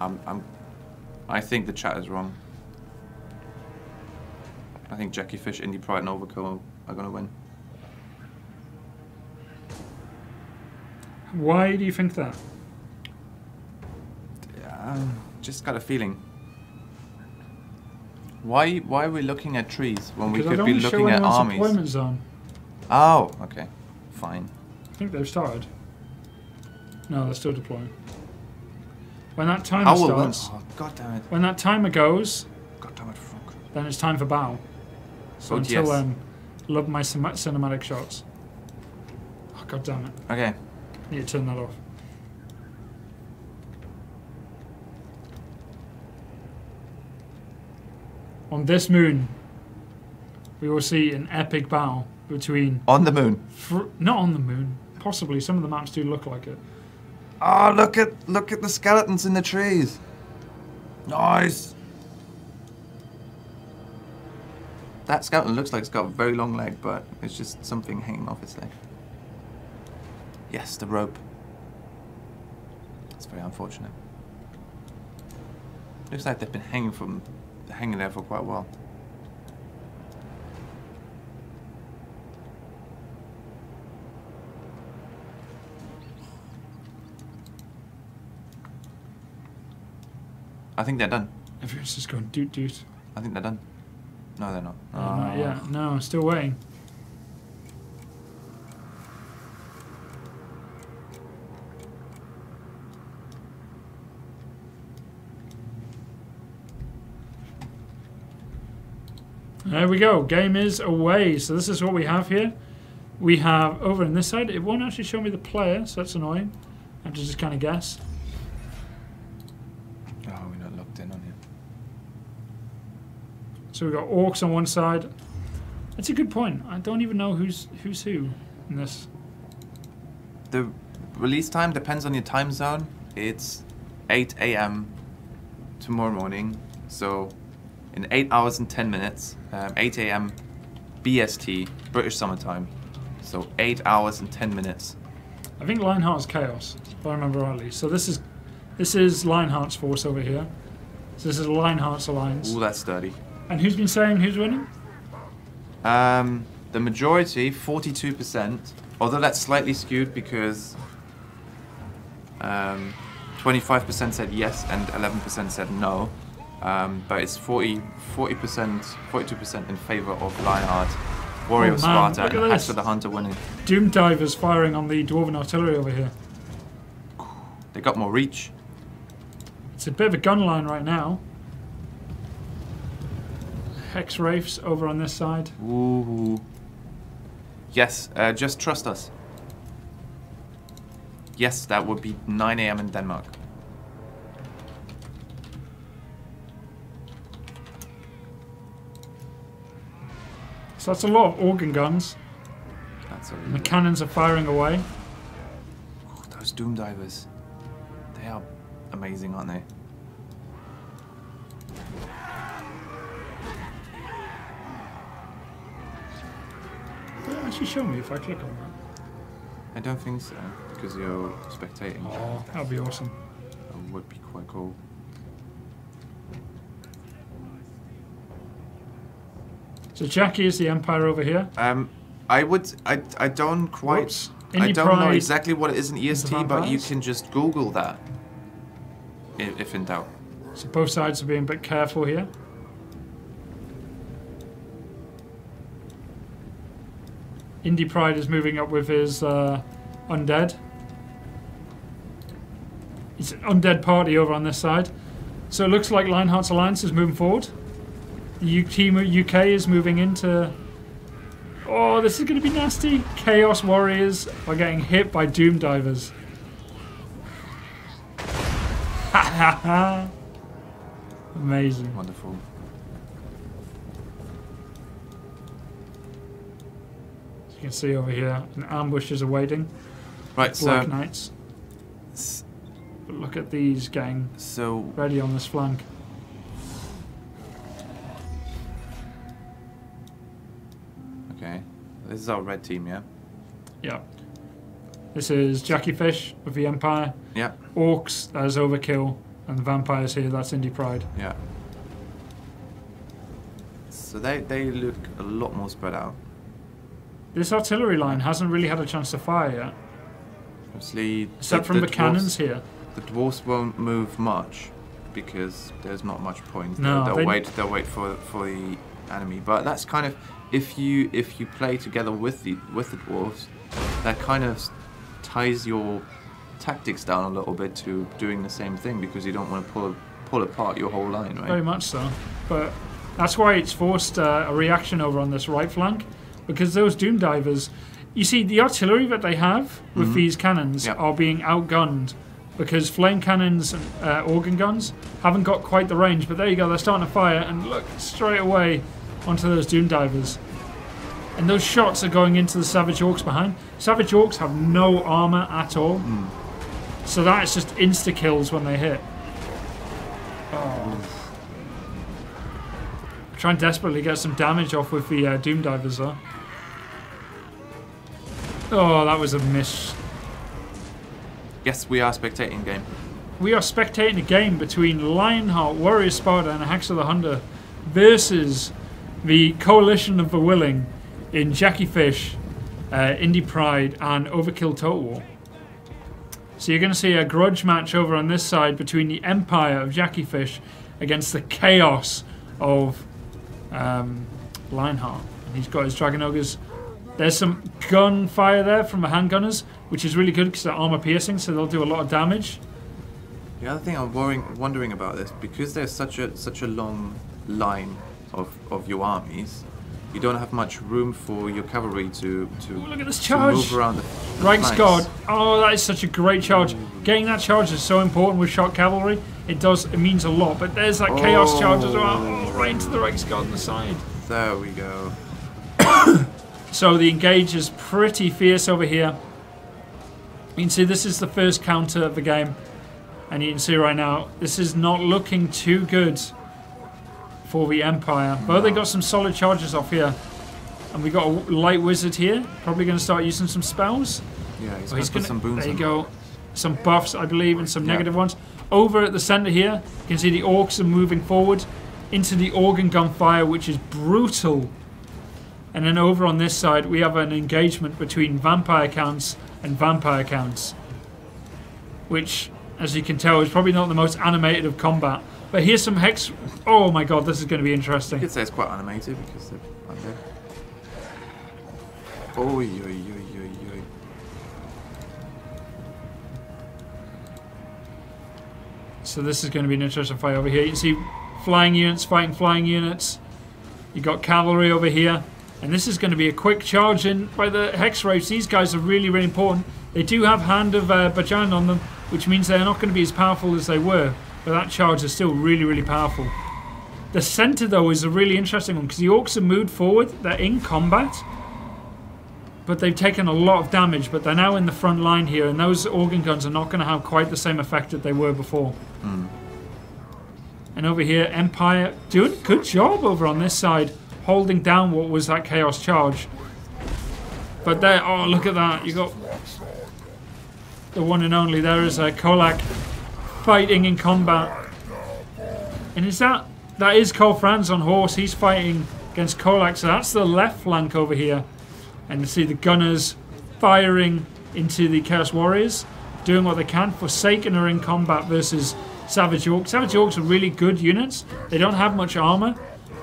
I'm, I'm, I think the chat is wrong. I think Jackiefish, Indie Pride and Overkill are going to win. Why do you think that? Uh, just got a feeling. Why? Why are we looking at trees when because we could be looking at armies? Deployment zone. Oh, okay, fine. I think they've started. No, they're still deploying. When that timer starts, oh, God damn it. When that timer goes, God damn it, fuck. Then it's time for battle. So oh, until yes. um, love my cinematic shots. Oh, God damn it. Okay. Need to turn that off. On this moon, we will see an epic battle between... On the moon? Not on the moon. Possibly. Some of the maps do look like it. Oh, look at, look at the skeletons in the trees. Nice. That skeleton looks like it's got a very long leg, but it's just something hanging off its leg. Yes, the rope. That's very unfortunate. Looks like they've been hanging from, hanging there for quite a while. I think they're done. Everyone's just going doot doot. I think they're done. No, they're not. Oh. Not yet. No, I'm still waiting. There we go, game is away. So this is what we have here. We have over on this side, it won't actually show me the player, so that's annoying. I have to just kind of guess. Oh, we're not locked in on here. So we've got orcs on one side. That's a good point. I don't even know who's who's who in this. The release time depends on your time zone. It's eight A M tomorrow morning, so in eight hours and ten minutes, um, eight A M B S T, British summertime. So eight hours and ten minutes. I think Lionheart's Chaos, if I remember rightly. So this is this is Lionheart's force over here. So this is Lionheart's alliance. Ooh, that's dirty. And who's been saying who's winning? Um, the majority, forty-two percent, although that's slightly skewed because um, twenty-five percent said yes and eleven percent said no. Um, but it's forty, forty percent, forty-two percent in favour of Lionheart, Warrior of oh, Sparta, and Hatch of the Hunter winning. Doom Divers firing on the Dwarven Artillery over here. They got more reach. It's a bit of a gun line right now. Hex Wraiths over on this side. Ooh. Yes, uh, just trust us. Yes, that would be nine A M in Denmark. So that's a lot of organ guns. That's and the cannons are firing away. Oh, those Doom Divers. They are amazing, aren't they? Will it actually show me if I click on that? I don't think so, because you're spectating. Oh, that would be awesome. That would be quite cool. So Jackie is the Empire over here. Um, I would, I, I don't quite, Whoops. I don't know exactly what it is in E S T, but you can just Google that, if in doubt. So both sides are being a bit careful here. Indy Pride is moving up with his uh, Undead. It's an Undead party over on this side. So it looks like Lionheart's Alliance is moving forward. The U K is moving into... Oh, this is going to be nasty. Chaos Warriors are getting hit by Doom Divers. Ha ha ha. Amazing. Wonderful. As you can see over here, an ambush is awaiting. Right, Black so... Knights. But look at these, gang. So... Ready on this flank. This is our red team, yeah? Yeah. This is Jackie Fish with the Empire. Yeah. Orcs, that is Overkill. And Vampires here, that's Indy Pride. Yeah. So they, they look a lot more spread out. This artillery line hasn't really had a chance to fire yet. Obviously, Except the, from the, the dwarfs, cannons here. The Dwarfs won't move much because there's not much point. No, they'll, they'll wait, they'll wait for, for the enemy. But that's kind of... If you if you play together with the with the dwarves, that kind of ties your tactics down a little bit to doing the same thing because you don't want to pull pull apart your whole line, right? Very much so. But that's why it's forced uh, a reaction over on this right flank, because those Doom Divers, you see, the artillery that they have with mm-hmm. these cannons yep. are being outgunned because flame cannons and uh, organ guns haven't got quite the range. But there you go, they're starting to fire, and look straight away. Onto those Doom Divers. And those shots are going into the Savage Orcs behind. Savage Orcs have no armor at all. Mm. So that is just insta-kills when they hit. Oh. I'm trying desperately to get some damage off with the uh, Doom Divers though. Oh, that was a miss. Yes, we are spectating game. We are spectating a game between Lionheart, Warrior Sparta, and Hax of the Hunter versus... the Coalition of the Willing in Jackie Fish, uh, Indy Pride, and Overkill Total War. So you're going to see a grudge match over on this side between the Empire of Jackie Fish against the Chaos of um, Lionheart. And he's got his Dragon Ogres. There's some gunfire there from the handgunners, which is really good because they're armor piercing, so they'll do a lot of damage. The other thing I'm worrying, wondering about this, because there's such a such a long line. Of, of your armies, you don't have much room for your cavalry to to, Ooh, look at this charge. to move around. The, the Ranks God, oh, that is such a great charge. Ooh. Getting that charge is so important with shot cavalry. It does, it means a lot. But there's that oh. chaos charge as well, oh, right into the Ranks God on the side. There we go. So the engage is pretty fierce over here. You can see this is the first counter of the game, and you can see right now this is not looking too good. for the Empire. But they got some solid charges off here. And we got a light wizard here. Probably going to start using some spells. Yeah, he's, oh, he's going to put some boons. There you go. Some buffs, I believe, and some yeah. negative ones. Over at the center here, you can see the orcs are moving forward into the organ gun fire, which is brutal. And then over on this side, we have an engagement between vampire counts and vampire counts. Which, as you can tell, is probably not the most animated of combat. But here's some hex... Oh my god, this is going to be interesting. You could say it's quite animated because they're undead. Oh, yo, yo, yo, yo. So this is going to be an interesting fight over here. You can see flying units fighting flying units. You got cavalry over here. And this is going to be a quick charge in by the Hex Wraiths. These guys are really, really important. They do have Hand of uh, Bajan on them, which means they're not going to be as powerful as they were. But that charge is still really, really powerful. The center, though, is a really interesting one, because the Orcs have moved forward. They're in combat. But they've taken a lot of damage, but they're now in the front line here, and those organ guns are not going to have quite the same effect that they were before. Mm. And over here, Empire doing a good job over on this side, holding down what was that Chaos charge. But there, oh, look at that. You got the one and only. There is a Kolak fighting in combat. And is that, that is Cole Franz on horse. He's fighting against Kolak, so that's the left flank over here. And you see the gunners firing into the Chaos Warriors, doing what they can. Forsaken are in combat versus Savage Orcs. Savage Orcs are really good units. They don't have much armor.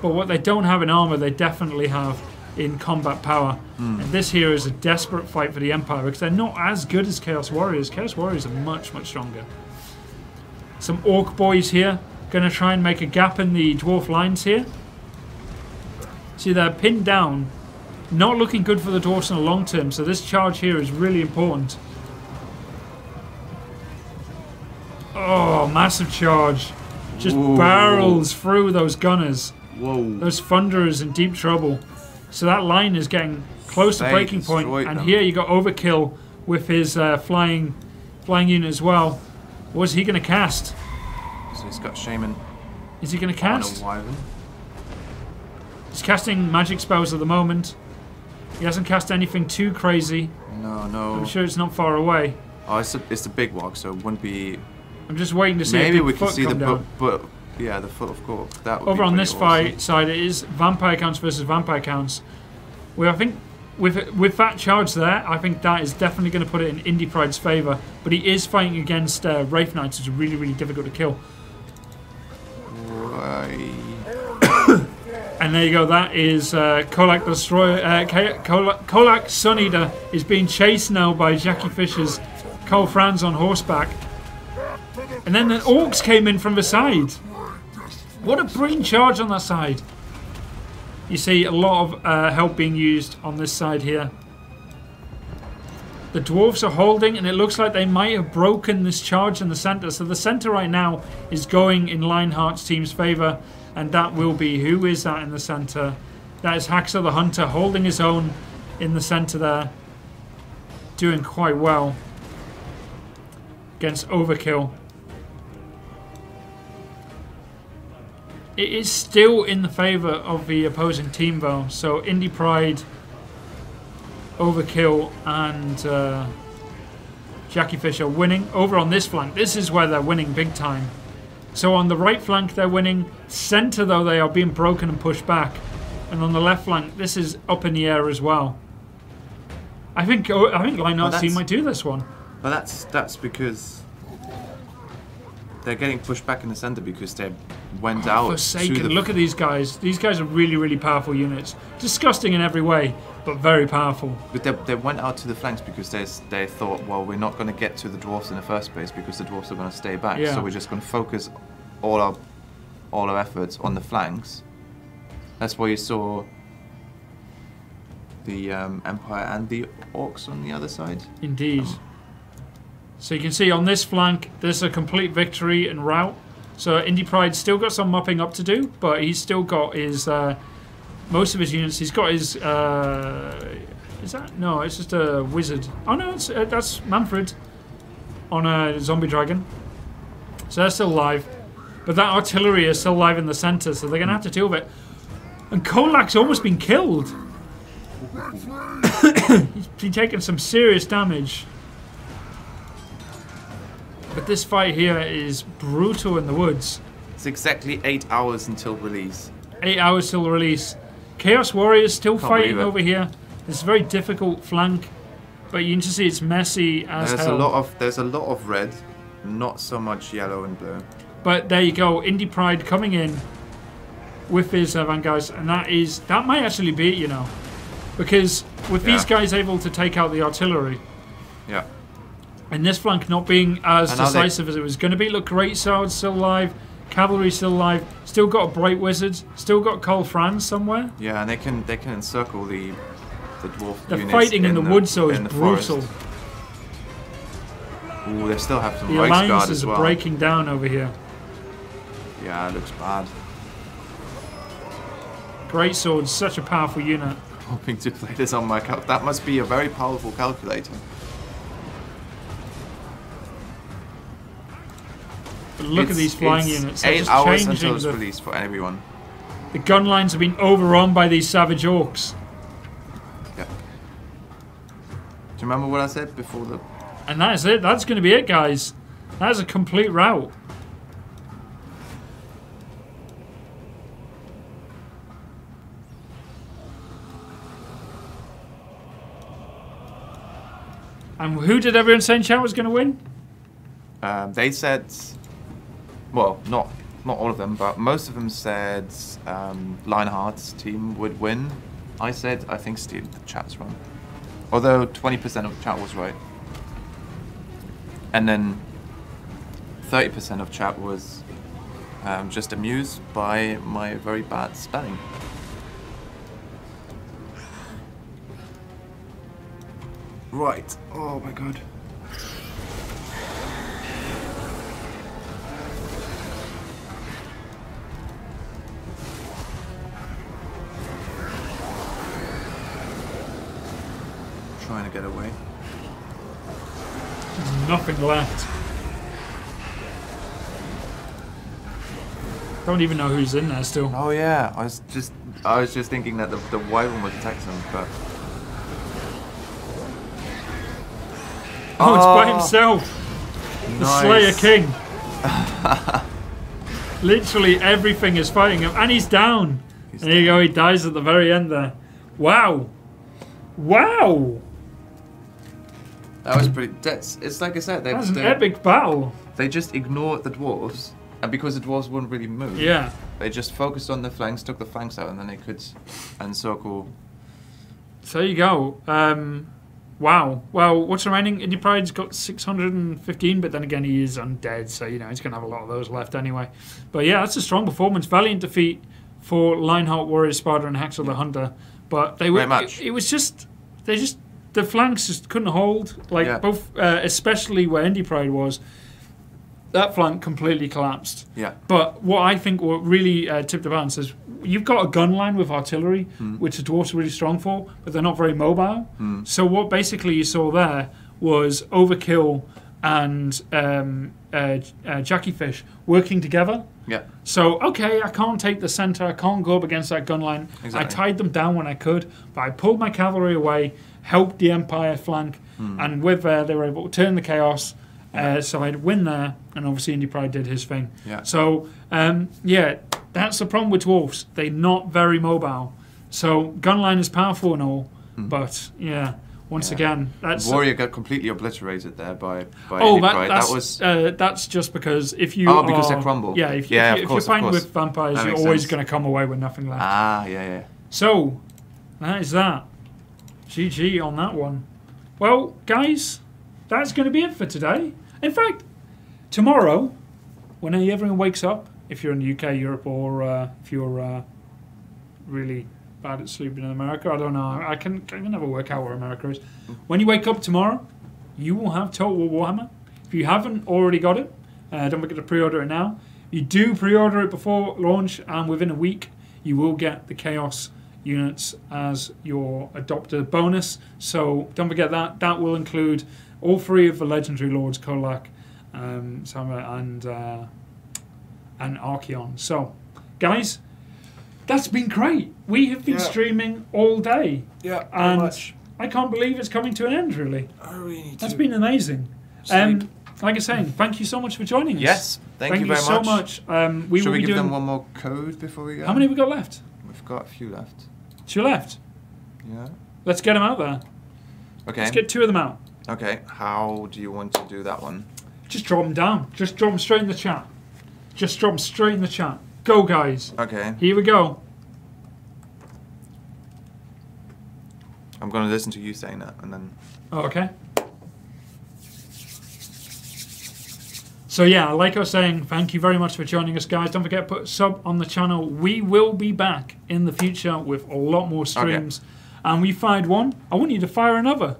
But what they don't have in armor, they definitely have in combat power. Mm. And this here is a desperate fight for the Empire, because they're not as good as Chaos Warriors. Chaos Warriors are much, much stronger. Some Orc boys here, going to try and make a gap in the Dwarf lines here. See, they're pinned down. Not looking good for the Dwarfs in the long term, so this charge here is really important. Oh, massive charge. Just Whoa. barrels through those gunners. Whoa. Those Thunderers in deep trouble. So that line is getting close they to breaking point. And them. here you got Overkill with his uh, flying flying unit as well. What's he going to cast? So he's got Shaman. Is he going to cast? He's casting magic spells at the moment. He hasn't cast anything too crazy. No, no. I'm sure it's not far away. Oh, it's a, it's a big walk, so it wouldn't be... I'm just waiting to see Maybe if we can see the foot, but yeah, the foot of course. That would Over be on this awesome. fight side, it is vampire counts versus vampire counts. Well, I think with with that charge there, I think that is definitely going to put it in Indie Pride's favour. But he is fighting against uh, Wraith Knights, which is really really difficult to kill. Right. And there you go. That is uh, Kolak the Destroyer. Uh, Kolak, Kolak Sun Eater is being chased now by Jackie Fisher's Cole Franz on horseback. And then the Orcs came in from the side. What a brilliant charge on that side. You see a lot of uh, help being used on this side here. The Dwarfs are holding, and it looks like they might have broken this charge in the center. So the center right now is going in Lionheart's team's favor, and that will be, who is that in the center? That is Haxa the Hunter holding his own in the center there. Doing quite well against Overkill. It is still in the favour of the opposing team, though. So Indie Pride, Overkill, and uh, Jackie Fisher winning. Over on this flank, this is where they're winning big time. So on the right flank, they're winning. Centre, though, they are being broken and pushed back. And on the left flank, this is up in the air as well. I think oh, I think Lionheart's team might do this one. Well, that's that's because they're getting pushed back in the centre because they went oh, out. Forsaken. Look at these guys. These guys are really, really powerful units. Disgusting in every way, but very powerful. But they, they went out to the flanks because they, they thought, well, we're not going to get to the Dwarfs in the first place because the Dwarfs are going to stay back. Yeah. So we're just going to focus all our all our efforts on the flanks. That's why you saw the um, Empire and the Orcs on the other side. Indeed. Um, So you can see on this flank, there's a complete victory and rout. So Indie Pride's still got some mopping up to do, but he's still got his, uh, most of his units. He's got his, uh, is that? No, it's just a wizard. Oh no, it's, uh, that's Manfred on a zombie dragon. So they're still alive. But that artillery is still alive in the centre, so they're going to have to deal with it. And Kolak's almost been killed. He's been taking some serious damage. But this fight here is brutal in the woods. It's exactly eight hours until release. Eight hours till release. Chaos Warriors still Can't fighting over here. It's a very difficult flank, but you can just see it's messy as there's hell. A lot of, there's a lot of red, not so much yellow and blue. But there you go, Indie Pride coming in with his uh, vanguards, and that is that might actually be it, you know, because with yeah. these guys able to take out the artillery, yeah, and this flank not being as and decisive as it was going to be. Look, Great Swords still alive. Cavalry still alive. Still got a Bright Wizard. Still got Cole Franz somewhere. Yeah, and they can they can encircle the the dwarf. They're units fighting in, in the, the woods, so it's brutal. Forest. Ooh, they still have some Reichsguard as well. The alliances are breaking down over here. Yeah, it looks bad. Great Swords, such a powerful unit. Hoping to play this on my cal. That must be a very powerful calculator. But look it's, at these flying units. They're eight just hours changing until it's released for everyone. The gun lines have been overrun by these Savage Orcs. Yeah. Do you remember what I said before the... And that is it. That's going to be it, guys. That is a complete rout. And who did everyone say in chat was going to win? Um, they said... Well, not not all of them, but most of them said um, Lionheart's team would win. I said, I think Steve, the chat's wrong. Although twenty percent of the chat was right. And then thirty percent of chat was um, just amused by my very bad spelling. Right. Oh my god. Trying to get away. There's nothing left. Don't even know who's in there still. Oh yeah, I was just I was just thinking that the the white one would attack them, but oh, oh it's by himself. The nice. Slayer King. Literally everything is fighting him, and he's down. He's and there you go, he dies at the very end there. Wow, wow. That was pretty. That's, it's like I said. They, that's an they, epic battle. They just ignored the dwarves, and because the dwarves wouldn't really move, yeah, they just focused on the flanks, took the flanks out, and then they could encircle. So you go. Um, wow. Well, what's remaining? Indie Pride's got six hundred fifteen, but then again, he is undead, so you know he's gonna have a lot of those left anyway. But yeah, that's a strong performance. Valiant defeat for Lionheart Warriors, Sparta, and Haxel the Hunter. But they were. It, it was just. They just. The flanks just couldn't hold, like yeah. both, uh, especially where Indie Pride was. That flank completely collapsed. Yeah. But what I think what really uh, tipped the balance is you've got a gun line with artillery, mm. which the dwarves are really strong for, but they're not very mobile. Mm. So what basically you saw there was Overkill and um, uh, uh, Jackie Fish working together. Yeah. So okay, I can't take the center. I can't go up against that gun line. Exactly. I tied them down when I could, but I pulled my cavalry away. Helped the Empire flank, mm. and with there uh, they were able to turn the Chaos uh, side, win there, and obviously Indie Pride did his thing. Yeah. So um, yeah, that's the problem with dwarves; they're not very mobile. So gunline is powerful and all, mm. but yeah, once yeah. again, that's Warrior got completely obliterated there by by oh, Indie that, Pride. That's, that was uh, that's just because if you oh because are, they crumble. Yeah, if, yeah, if, if, course, if you're playing with vampires, that you're always going to come away with nothing left. Ah, yeah, yeah. So that is that. G G on that one. Well, guys, that's going to be it for today. In fact, tomorrow, when everyone wakes up, if you're in the U K, Europe, or uh, if you're uh, really bad at sleeping in America, I don't know. I can, I can never work out where America is. When you wake up tomorrow, you will have Total War Warhammer. If you haven't already got it, uh, don't forget to pre-order it now. You do pre-order it before launch, and within a week, you will get the Chaos units as your adopter bonus, so don't forget that. That will include all three of the legendary lords, Kolak, um, Sama, and uh, and Archeon. So, guys, that's been great. We have been yeah. streaming all day. Yeah, and much. I can't believe it's coming to an end, really. I really need that's to. been amazing. Um, like I was saying, thank you so much for joining us. Yes, thank, thank you, you very so much. much. Um, we Should will we give doing... them one more code before we go? How many have we got left? We've got a few left. Two left? Yeah. Let's get them out there. Okay. Let's get two of them out. Okay, how do you want to do that one? Just drop them down. Just drop them straight in the chat. Just drop them straight in the chat. Go, guys. Okay. Here we go. I'm going to listen to you saying that and then... Oh, okay. So, yeah, like I was saying, thank you very much for joining us, guys. Don't forget to put a sub on the channel. We will be back in the future with a lot more streams. Okay. And we fired one. I want you to fire another.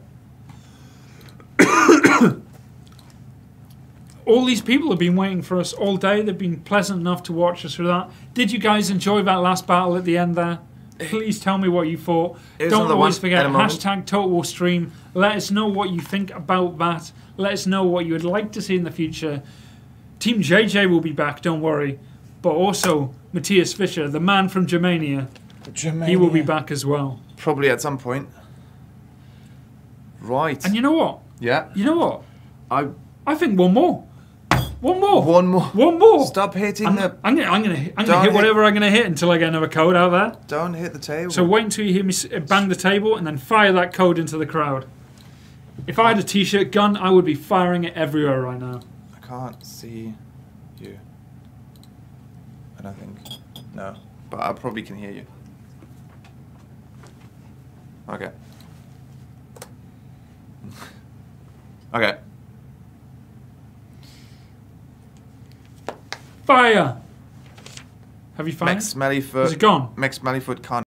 All these people have been waiting for us all day. They've been pleasant enough to watch us for that. Did you guys enjoy that last battle at the end there? Please tell me what you thought. Don't always forget, hashtag Total War Stream. Let us know what you think about that. Let us know what you would like to see in the future. Team J J will be back, don't worry. But also, Matthias Fischer, the man from Germania. Germania. He will be back as well. Probably at some point. Right. And you know what? Yeah. You know what? I I think one more. One more. One more. One more. Stop hitting I'm, the... I'm going I'm gonna, I'm gonna to hit whatever I'm going to hit until I get another code out there. Don't hit the table. So wait until you hear me bang the table and then fire that code into the crowd. If I had a T-shirt gun, I would be firing it everywhere right now. I can't see you. I don't think. No. But I probably can hear you. Okay. Okay. Fire! Have you fired? Max Mallyfoot. Is it gone? Max Mallyfoot can't.